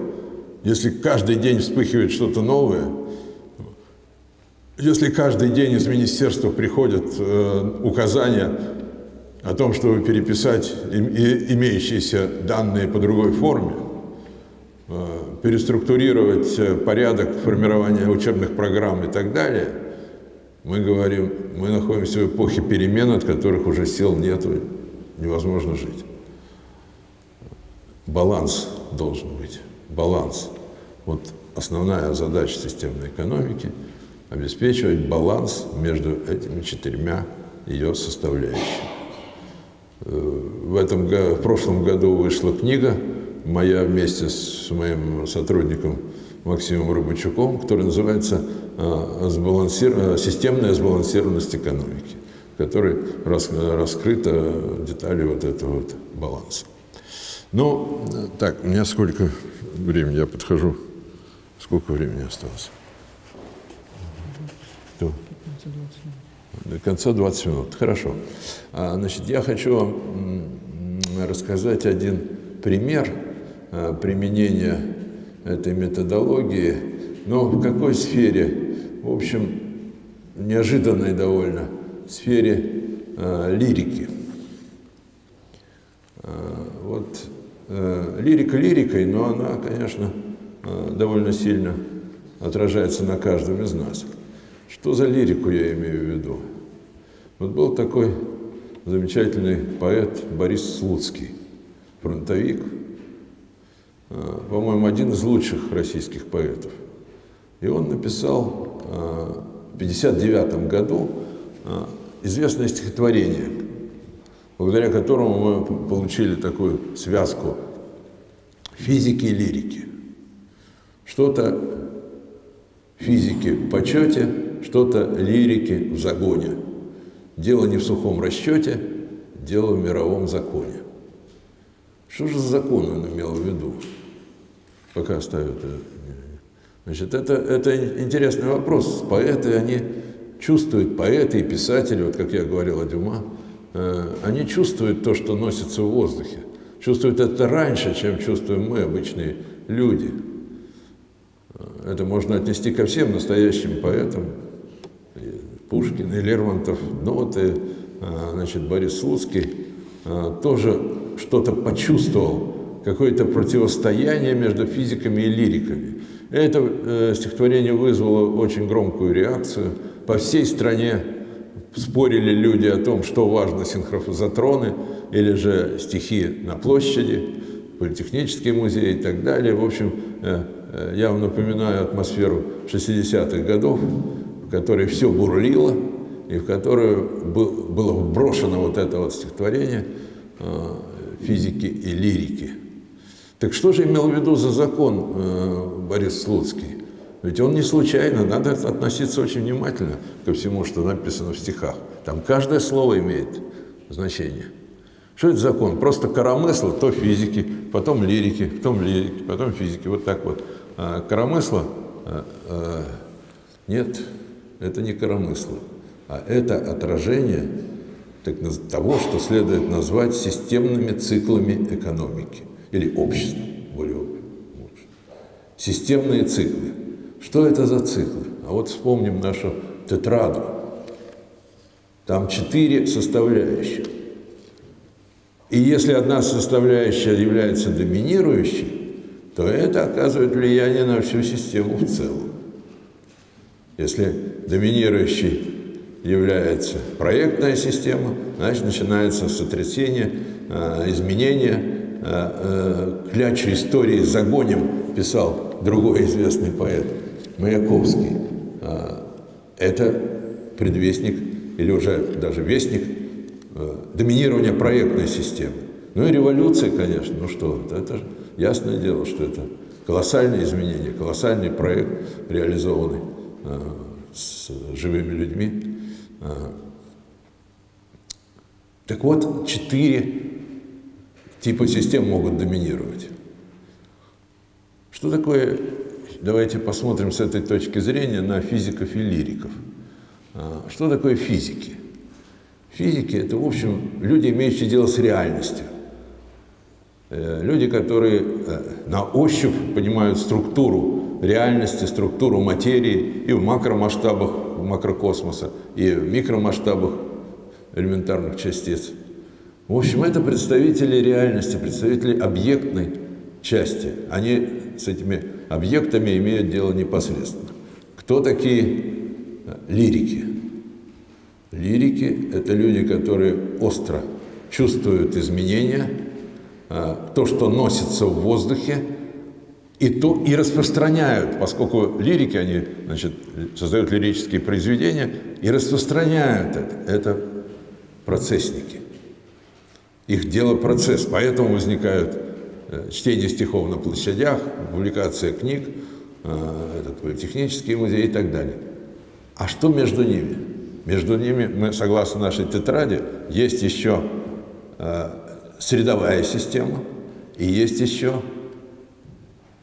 если каждый день вспыхивает что-то новое, если каждый день из министерства приходят указания о том, чтобы переписать имеющиеся данные по другой форме, переструктурировать порядок формирования учебных программ и так далее, мы говорим, мы находимся в эпохе перемен, от которых уже сил нет, невозможно жить. Баланс должен быть. Баланс. Вот основная задача системной экономики – обеспечивать баланс между этими четырьмя ее составляющими. В прошлом году вышла книга моя вместе с моим сотрудником Максимом Рубачуком, которая называется «Системная сбалансированность экономики», в которой раскрыта детали вот этого вот баланса. Ну, так, у меня сколько времени? Я подхожу. Сколько времени осталось? До конца 20 минут. Хорошо. Значит, я хочу вам рассказать один пример применения этой методологии, но в какой сфере? В общем, неожиданной довольно сфере лирики. Вот лирика лирикой, но она, конечно, довольно сильно отражается на каждом из нас. Что за лирику я имею в виду? Вот был такой замечательный поэт Борис Слуцкий, фронтовик, по-моему, один из лучших российских поэтов. И он написал в 1959 году известное стихотворение, благодаря которому мы получили такую связку физики и лирики. Что-то физики в почете, что-то лирики в загоне. Дело не в сухом расчете, дело в мировом законе. Что же за закон он имел в виду? Пока оставят. Значит, это интересный вопрос. Поэты, они чувствуют, поэты и писатели, вот как я говорил о Дюма, они чувствуют то, что носится в воздухе. Чувствуют это раньше, чем чувствуем мы, обычные люди. Это можно отнести ко всем настоящим поэтам. Пушкин и Лермонтов, ну вот и, значит, Борис Слуцкий тоже что-то почувствовал, какое-то противостояние между физиками и лириками. Это стихотворение вызвало очень громкую реакцию. По всей стране спорили люди о том, что важно, синхрофазотроны или же стихи на площади, политехнические музеи и так далее. В общем, я вам напоминаю атмосферу 60-х годов, в которой все бурлило, и в которую было вброшено вот это вот стихотворение физики и лирики. Так что же имел в виду за закон Борис Слуцкий? Ведь он не случайно, надо относиться очень внимательно ко всему, что написано в стихах. Там каждое слово имеет значение. Что это закон? Просто коромысло, то физики, потом лирики, потом лирики, потом физики. Вот так вот. Коромысло? Нет, это не коромысло, а это отражение того, что следует назвать системными циклами экономики или общества. Более лучше. Системные циклы. Что это за циклы? А вот вспомним нашу тетраду. Там 4 составляющих. И если одна составляющая является доминирующей, то это оказывает влияние на всю систему в целом. Если доминирующей является проектная система, значит, начинается сотрясение, изменение. «Клячу истории загоним» писал другой известный поэт Маяковский. Это предвестник или уже даже вестник доминирование проектной системы. Ну и революция, конечно, ну что, это же ясное дело, что это колоссальные изменения, колоссальный проект, реализованный с живыми людьми. Так вот, 4 типа систем могут доминировать. Что такое? Давайте посмотрим с этой точки зрения на физиков и лириков. Что такое физики? Физики — это, в общем, люди, имеющие дело с реальностью. Люди, которые на ощупь понимают структуру реальности, структуру материи и в макромасштабах макрокосмоса, и в микромасштабах элементарных частиц. В общем, это представители реальности, представители объектной части. Они с этими объектами имеют дело непосредственно. Кто такие лирики? Лирики — это люди, которые остро чувствуют изменения, то, что носится в воздухе, и распространяют, поскольку лирики, они, значит, создают лирические произведения и распространяют это. Это процессники. Их дело — процесс, поэтому возникают чтение стихов на площадях, публикация книг, политехнические музеи и так далее. А что между ними? Между ними, мы, согласно нашей тетради, есть еще средовая система и есть еще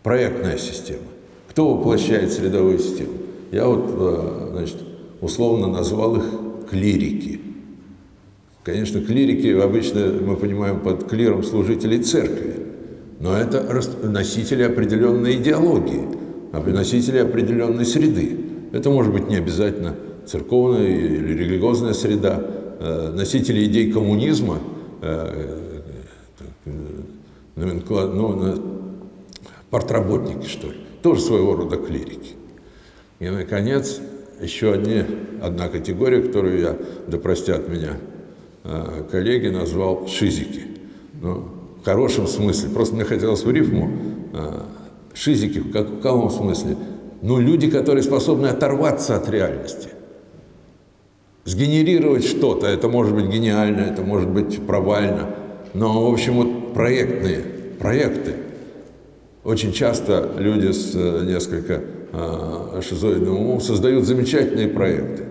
проектная система. Кто воплощает средовую систему? Я вот, значит, условно назвал их клирики. Конечно, клирики обычно мы понимаем под клиром служителей церкви. Но это носители определенной идеологии, носители определенной среды. Это может быть не обязательно церковная или религиозная среда, носители идей коммунизма, партработники, что ли, тоже своего рода клирики. И, наконец, еще одна категория, которую я, да простят меня коллеги, назвал шизики. В хорошем смысле, просто мне хотелось в рифму, шизики в каком смысле? Ну, люди, которые способны оторваться от реальности, сгенерировать что-то, это может быть гениально, это может быть провально, но, в общем, вот проекты. Очень часто люди с несколько шизоидным умом создают замечательные проекты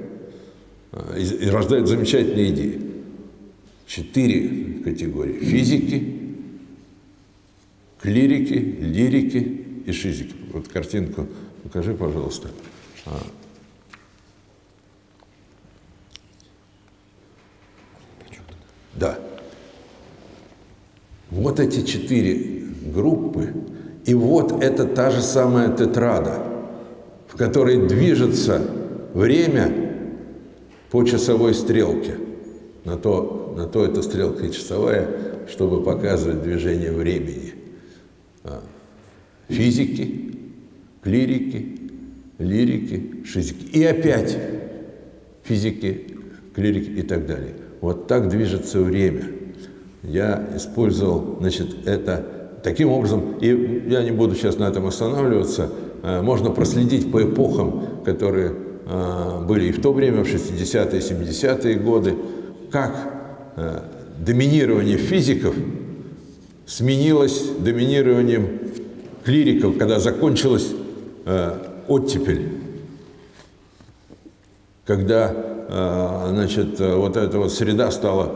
и рождают замечательные идеи. 4 категории: физики, клирики, лирики и шизики. Вот картинку покажи, пожалуйста. Да. Вот эти 4 группы, и вот это та же самая тетрада, в которой движется время по часовой стрелке. На то эта стрелка и часовая, чтобы показывать движение времени. Физики, клирики, лирики, шизики. И опять физики, клирики и так далее. Вот так движется время. Я использовал, значит, это таким образом, и я не буду сейчас на этом останавливаться, можно проследить по эпохам, которые были и в то время, в 60-е, 70-е годы, как доминирование физиков сменилось доминированием клириков, когда закончилась оттепель, когда значит, вот эта вот среда стала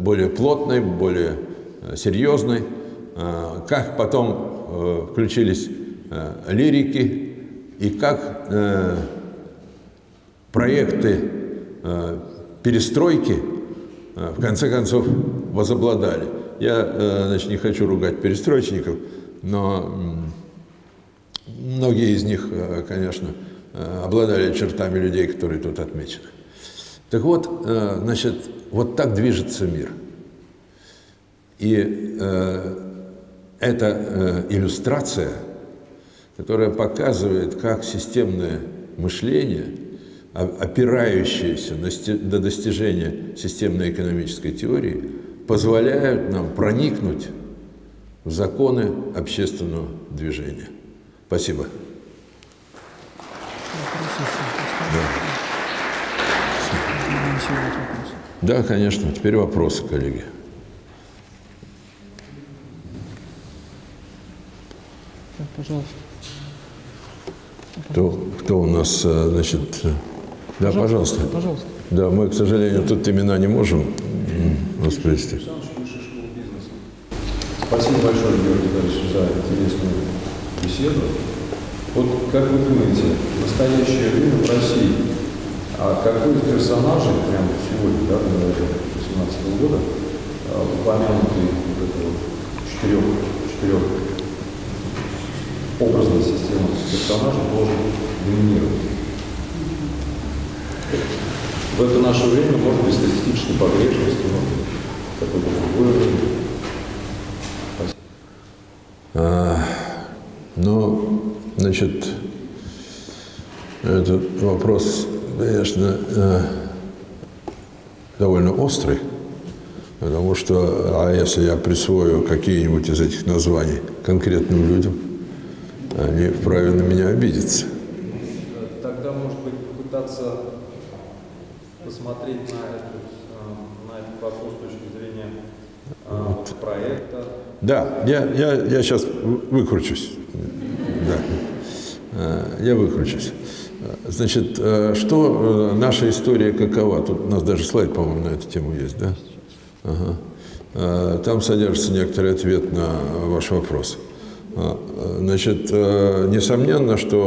более плотной, более серьезной, как потом включились лирики и как проекты перестройки в конце концов возобладали. Я, значит, не хочу ругать перестройчников, но многие из них, конечно, обладали чертами людей, которые тут отмечены. Так вот, значит, вот так движется мир. И это иллюстрация, которая показывает, как системное мышление, опирающееся на достижение системной экономической теории, позволяют нам проникнуть в законы общественного движения. Спасибо. Да, конечно. Теперь вопросы, коллеги. Пожалуйста. Кто у нас, значит... Да, пожалуйста. Да, мы, к сожалению, тут имена не можем воспроизвести. Спасибо большое, Георгий Витальевич, за интересную беседу. Вот как вы думаете, в настоящее время в России, а какой из персонажей, прямо сегодня, да, на 2018 года, упомянутый вот это вот четырех образная система персонажей должен доминировать? В это наше время, может быть, статистически погрешность, но какой-то другой уровень. Ну, значит, этот вопрос, конечно, довольно острый, потому что, а если я присвою какие-нибудь из этих названий конкретным людям, они вправе на меня обидятся. Тогда, может быть, попытаться посмотреть на этот вопрос с точки зрения вот проекта. Да, я сейчас выкручусь. Да. Я выкручусь. Значит, что наша история какова? Тут у нас даже слайд, по-моему, на эту тему есть, да? Ага. Там содержится некоторый ответ на ваш вопрос. Значит, несомненно, что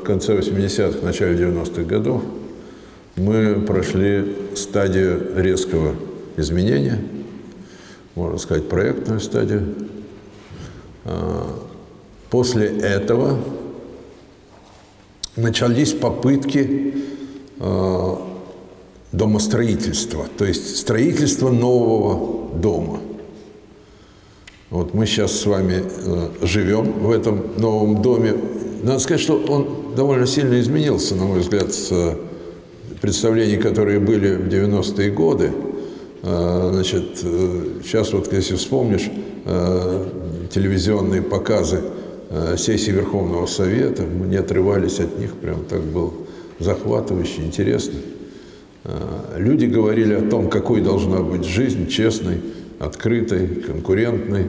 в конце 80-х, начале 90-х годов мы прошли стадию резкого изменения, можно сказать, проектную стадию. После этого начались попытки домостроительства, то есть строительства нового дома. Вот мы сейчас с вами живем в этом новом доме. Надо сказать, что он довольно сильно изменился, на мой взгляд, с представлений, которые были в 90-е годы. Значит, сейчас вот, если вспомнишь телевизионные показы сессии Верховного Совета, мы не отрывались от них, прям так было захватывающе, интересно. Люди говорили о том, какой должна быть жизнь, честной, открытой, конкурентной,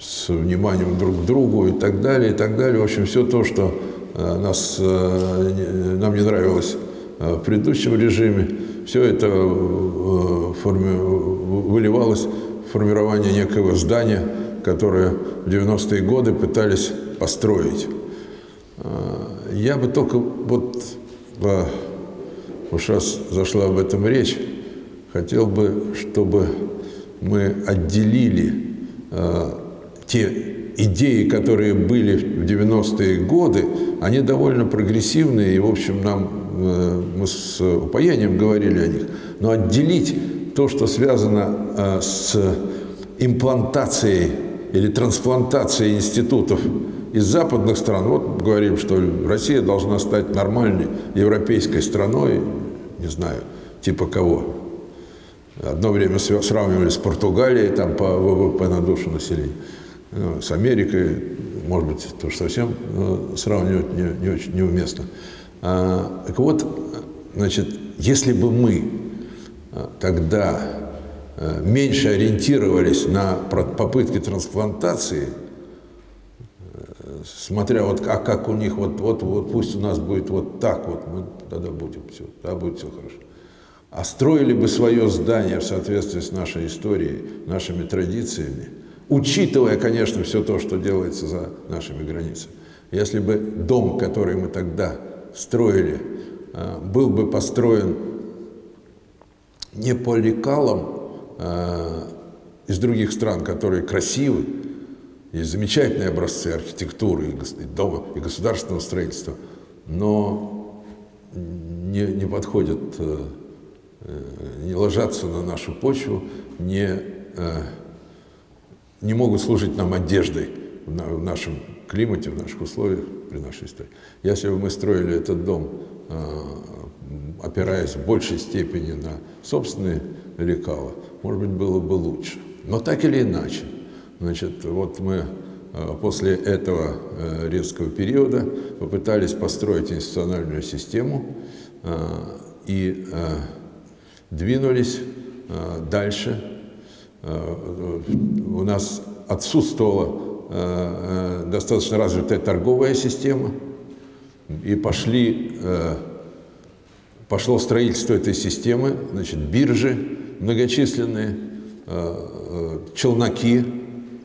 с вниманием друг к другу и так далее, и так далее. В общем, все то, что нам не нравилось в предыдущем режиме, все это выливалось в формирование некого здания, которое в 90-е годы пытались построить. Я бы только вот уж раз зашла об этом речь, хотел бы, чтобы мы отделили те идеи, которые были в 90-е годы. Они довольно прогрессивные, и, в общем, мы с упоением говорили о них. Но отделить то, что связано с имплантацией или трансплантацией институтов из западных стран. Вот говорим, что Россия должна стать нормальной европейской страной, не знаю, типа кого. Одно время сравнивали с Португалией там, по ВВП на душу населения, с Америкой, может быть, тоже совсем сравнивать не очень неуместно. Так вот, значит, если бы мы тогда меньше ориентировались на попытки трансплантации, смотря вот, а как у них, вот пусть у нас будет вот так, вот мы тогда будем все, тогда будет все хорошо. А строили бы свое здание в соответствии с нашей историей, нашими традициями, учитывая, конечно, все то, что делается за нашими границами. Если бы дом, который мы тогда строили, был бы построен не по лекалам из других стран, которые красивы, есть замечательные образцы архитектуры и дома, и государственного строительства, но не подходят, не ложатся на нашу почву, не могут служить нам одеждой в нашем климате, в наших условиях, при нашей истории. Если бы мы строили этот дом, опираясь в большей степени на собственные лекала, может быть, было бы лучше. Но так или иначе, значит, вот мы после этого резкого периода попытались построить институциональную систему, и двинулись дальше. У нас отсутствовала достаточно развитая торговая система, и пошли пошло строительство этой системы, значит, биржи многочисленные, челноки,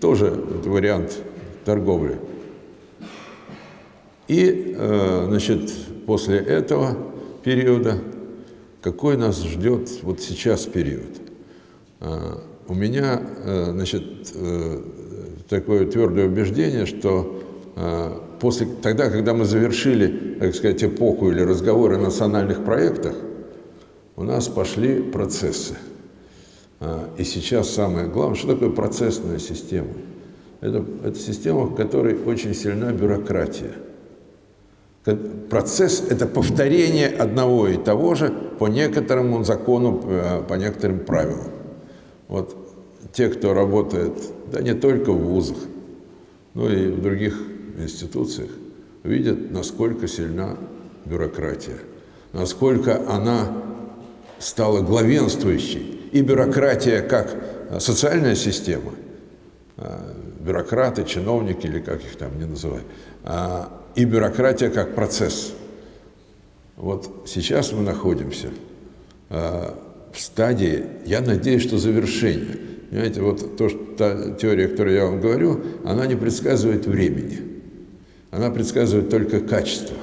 тоже вариант торговли. И, значит, после этого периода, какой нас ждет вот сейчас период? У меня, значит, такое твердое убеждение, что после, тогда, когда мы завершили, так сказать, эпоху или разговоры о национальных проектах, у нас пошли процессы. И сейчас самое главное, что такое процессная система? Это система, в которой очень сильна бюрократия. Процесс – это повторение одного и того же по некоторому закону, по некоторым правилам. Вот те, кто работает, да не только в вузах, но и в других институциях, видят, насколько сильна бюрократия, насколько она стала главенствующей. И бюрократия как социальная система, бюрократы, чиновники или как их там не называют, и бюрократия как процесс. Вот сейчас мы находимся в стадии, я надеюсь, что завершения. Понимаете, вот то, что, та теория, о которой я вам говорю, она не предсказывает времени. Она предсказывает только качество.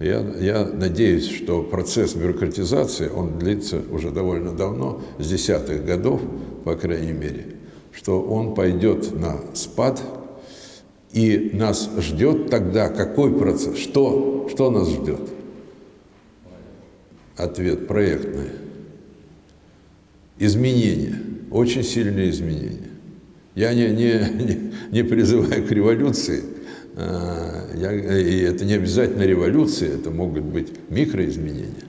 Я надеюсь, что процесс бюрократизации, он длится уже довольно давно, с 10-х годов, по крайней мере, что он пойдет на спад. И нас ждет тогда какой процесс? Что нас ждет? Ответ – проектный. Изменения. Очень сильные изменения. Я не призываю к революции. И это не обязательно революция, это могут быть микроизменения.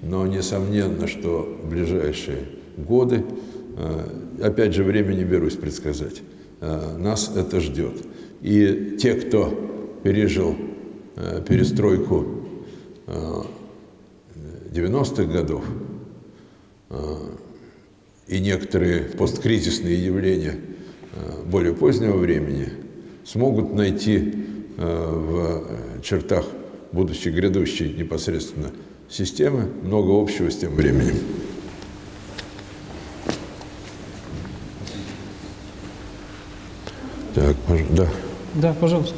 Но несомненно, что в ближайшие годы, опять же, время не берусь предсказать, нас это ждет. И те, кто пережил перестройку 90-х годов и некоторые посткризисные явления более позднего времени, смогут найти в чертах будущей грядущей непосредственно системы много общего с тем временем. Так, да. Да, пожалуйста.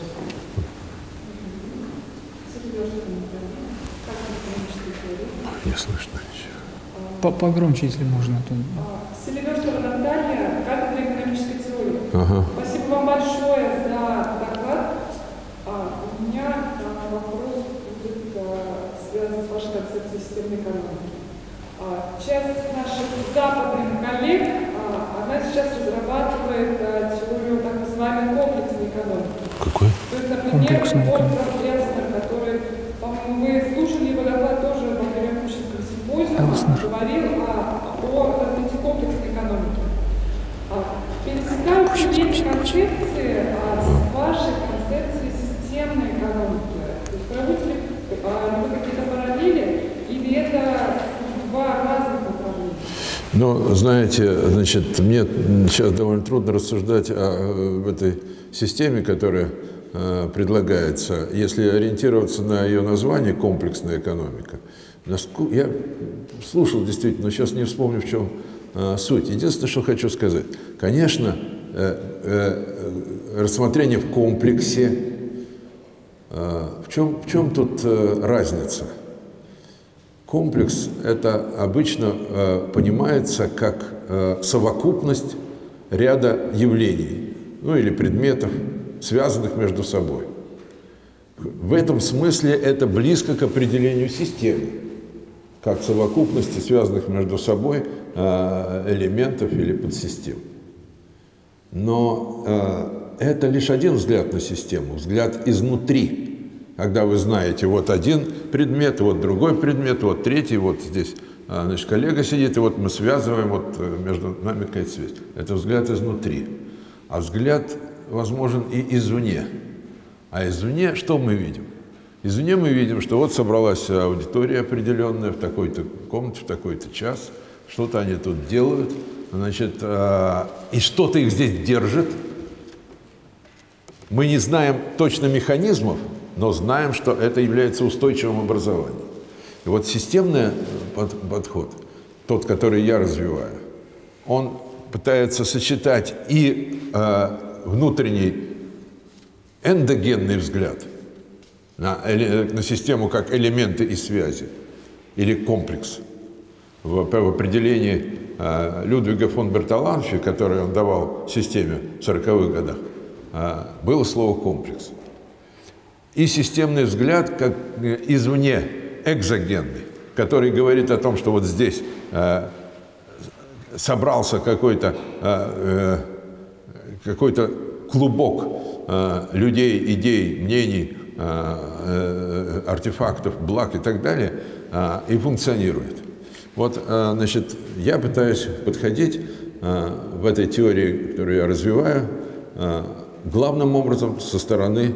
Не слышно ничего. Погромче, если можно. Селиверстова Наталья, кафедра экономической теории. Ага. Спасибо вам большое за доклад. У меня вопрос будет связан с вашей концепцией системной экономики. Часть наших западных коллег, она сейчас разрабатывает теорию так называемой комплексной экономики. Какой? То есть, например, Борис Слуцкий, который, по-моему, вы слушали его доклад тоже на Кирякушинском симпозиуме, говорил о развитии комплексной экономики. Пересекают эти концепции с вашей концепцией системной экономики. То есть, проводите ли вы какие-то параллели, или это два разных направления? Ну, знаете, значит, мне сейчас довольно трудно рассуждать об этой системе, которая предлагается. Если ориентироваться на ее название «комплексная экономика», я слушал действительно, но сейчас не вспомню, в чем суть. Единственное, что хочу сказать. Конечно, рассмотрение в комплексе. В чем тут разница? Комплекс – это обычно понимается как совокупность ряда явлений, ну или предметов, связанных между собой. В этом смысле это близко к определению системы, как совокупности связанных между собой элементов или подсистем. Но это лишь один взгляд на систему, взгляд изнутри. Когда вы знаете, вот один предмет, вот другой предмет, вот третий, вот здесь, значит, коллега сидит, и вот мы связываем, вот между нами какая-то связь. Это взгляд изнутри. А взгляд возможен и извне. А извне что мы видим? Извне мы видим, что вот собралась аудитория определенная в такой-то комнате, в такой-то час, что-то они тут делают, значит, и что-то их здесь держит. Мы не знаем точно механизмов, но знаем, что это является устойчивым образованием. И вот системный подход, тот, который я развиваю, он пытается сочетать и внутренний эндогенный взгляд на систему как элементы и связи, или комплекс. В определении Людвига фон Берталанфи, который он давал системе в 40-х годах, было слово «комплекс». И системный взгляд как извне, экзогенный, который говорит о том, что вот здесь собрался какой-то клубок людей, идей, мнений, артефактов, благ и так далее, и функционирует. Вот, значит, я пытаюсь подходить в этой теории, которую я развиваю, главным образом со стороны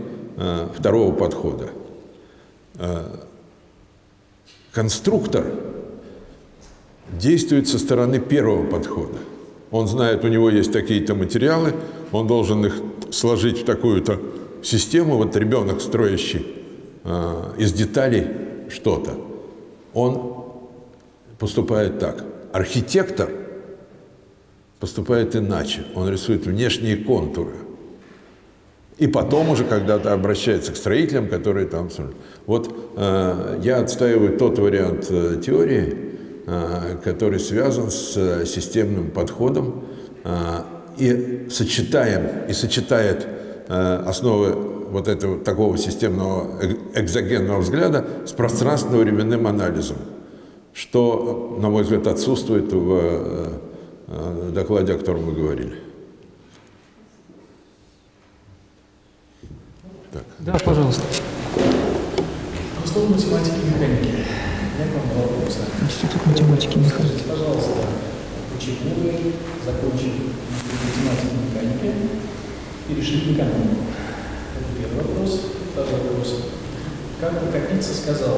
второго подхода. Конструктор действует со стороны первого подхода. Он знает, у него есть такие-то материалы, он должен их сложить в такую-то систему. Вот ребенок, строящий из деталей что-то, он поступает так. Архитектор поступает иначе. Он рисует внешние контуры. И потом уже когда-то обращается к строителям, которые там... Вот я отстаиваю тот вариант теории, который связан с системным подходом и сочетает основы вот этого такого системного экзогенного взгляда с пространственно-временным анализом, что, на мой взгляд, отсутствует в докладе, о котором мы говорили. Да, пожалуйста. Институт математики и механики. Я к вам два вопроса. Институт математики и механики. Скажите, пожалуйста, почему вы закончили математику и механики и решили к экономику? Это первый вопрос. Второй вопрос. Как бы Капица сказал,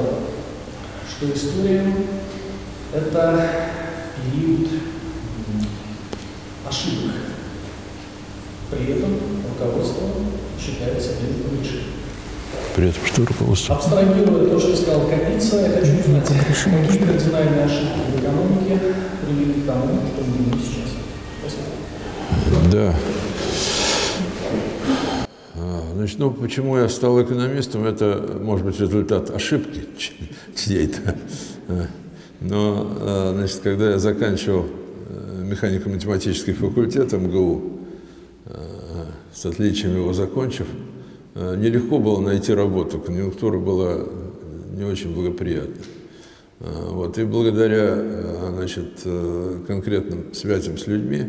что история – это период ошибок. При этом руководство считается периодом решения. При этом что руководство? Абстрагируя то, что сказал Капица, я хочу узнать, какие кардинальные ошибки в экономике привели к тому, что мы видим сейчас. Спасибо. Да. Значит, ну, почему я стал экономистом, это, может быть, результат ошибки чьей-то. Но, значит, когда я заканчивал механико-математический факультет МГУ, с отличием его закончив, нелегко было найти работу, конъюнктура была не очень благоприятна. Вот. И благодаря, значит, конкретным связям с людьми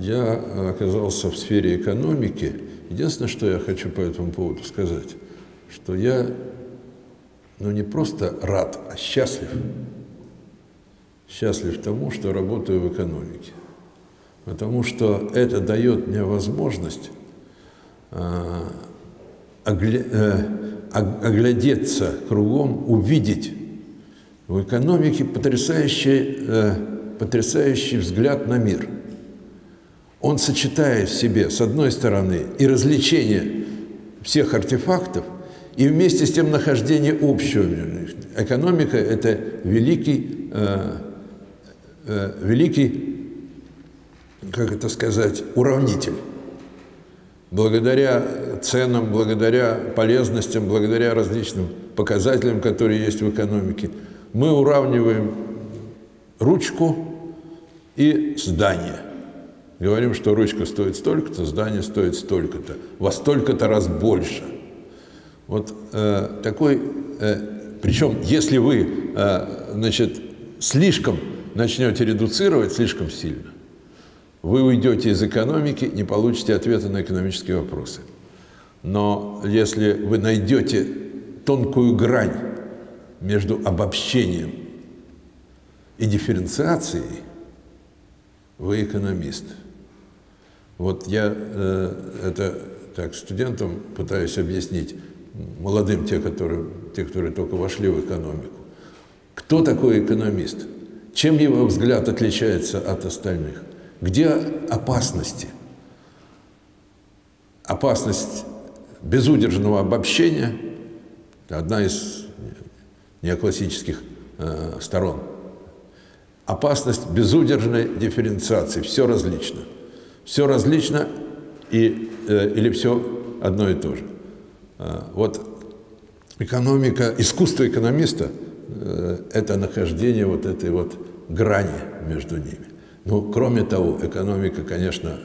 я оказался в сфере экономики. Единственное, что я хочу по этому поводу сказать, что я, ну, не просто рад, а счастлив. Счастлив тому, что работаю в экономике. Потому что это дает мне возможность оглядеться кругом, увидеть в экономике потрясающий взгляд на мир. Он сочетает в себе, с одной стороны, и развлечение всех артефактов, и вместе с тем нахождение общего. Экономика – это великий, как это сказать, уравнитель. Благодаря ценам, благодаря полезностям, благодаря различным показателям, которые есть в экономике, мы уравниваем ручку и здание. Говорим, что ручка стоит столько-то, здание стоит столько-то, во столько-то раз больше. Вот такой... причем, если вы, значит, слишком начнете редуцировать, слишком сильно, вы уйдете из экономики, не получите ответа на экономические вопросы. Но если вы найдете тонкую грань между обобщением и дифференциацией, вы экономист. Вот я это так студентам пытаюсь объяснить, молодым, те, которые только вошли в экономику. Кто такой экономист? Чем его взгляд отличается от остальных? Где опасности? Опасность безудержного обобщения – это одна из неоклассических сторон. Опасность безудержной дифференциации. Все различно. Все различно или все одно и то же. Вот экономика, искусство экономиста – это нахождение вот этой вот грани между ними. Ну, кроме того, экономика, конечно,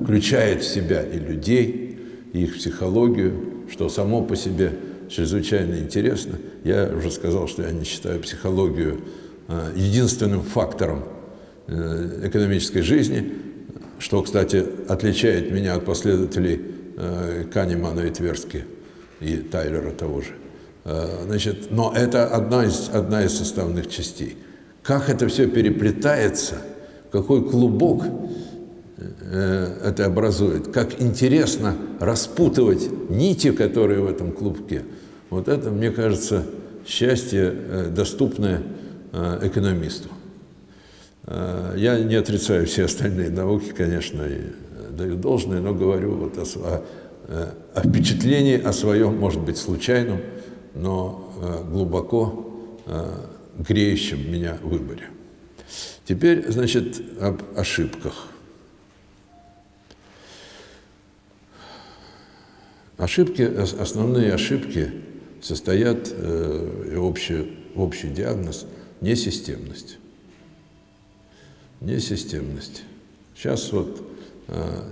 включает в себя и людей, и их психологию, что само по себе чрезвычайно интересно. Я уже сказал, что я не считаю психологию единственным фактором экономической жизни, что, кстати, отличает меня от последователей Канемана и Тверски, и Тайлера того же. Значит, но это одна из составных частей. Как это все переплетается, какой клубок это образует, как интересно распутывать нити, которые в этом клубке. Вот это, мне кажется, счастье, доступное экономисту. Я не отрицаю все остальные науки, конечно, и даю должное, но говорю вот о впечатлении, о своем, может быть, случайном, но глубоко греющем меня выборе. Теперь, значит, об ошибках. Основные ошибки состоят, общий диагноз, несистемность. Несистемность. Сейчас вот,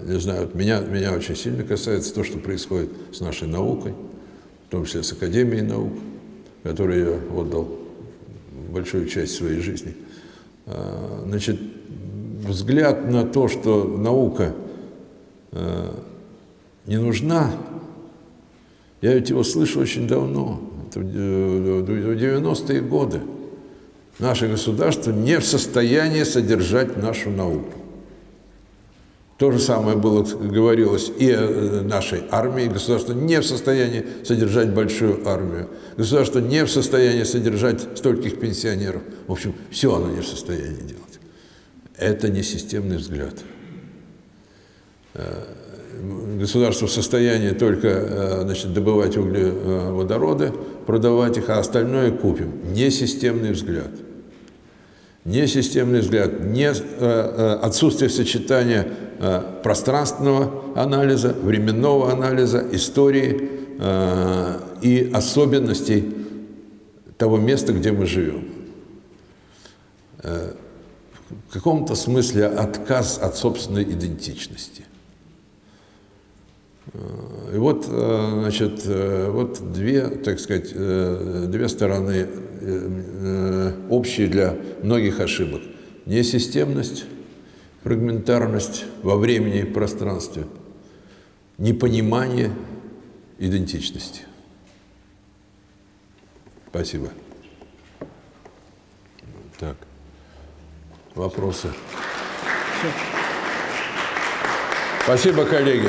не знаю, меня очень сильно касается то, что происходит с нашей наукой, в том числе с Академией наук, которой я отдал большую часть своей жизни. Значит, взгляд на то, что наука не нужна, я ведь его слышу очень давно, в 90-е годы. Наше государство не в состоянии содержать нашу науку. То же самое было, говорилось и о нашей армии. Государство не в состоянии содержать большую армию. Государство не в состоянии содержать стольких пенсионеров. В общем, все оно не в состоянии делать. Это не системный взгляд. Государство в состоянии только, значит, добывать углеводороды, продавать их, а остальное купим. Несистемный взгляд. Несистемный взгляд. Отсутствие сочетания пространственного анализа, временного анализа, истории и особенностей того места, где мы живем. В каком-то смысле отказ от собственной идентичности. И вот, значит, вот две, так сказать, две стороны общие для многих ошибок. Несистемность, фрагментарность во времени и пространстве, непонимание идентичности. Спасибо. Так, вопросы? Спасибо, коллеги.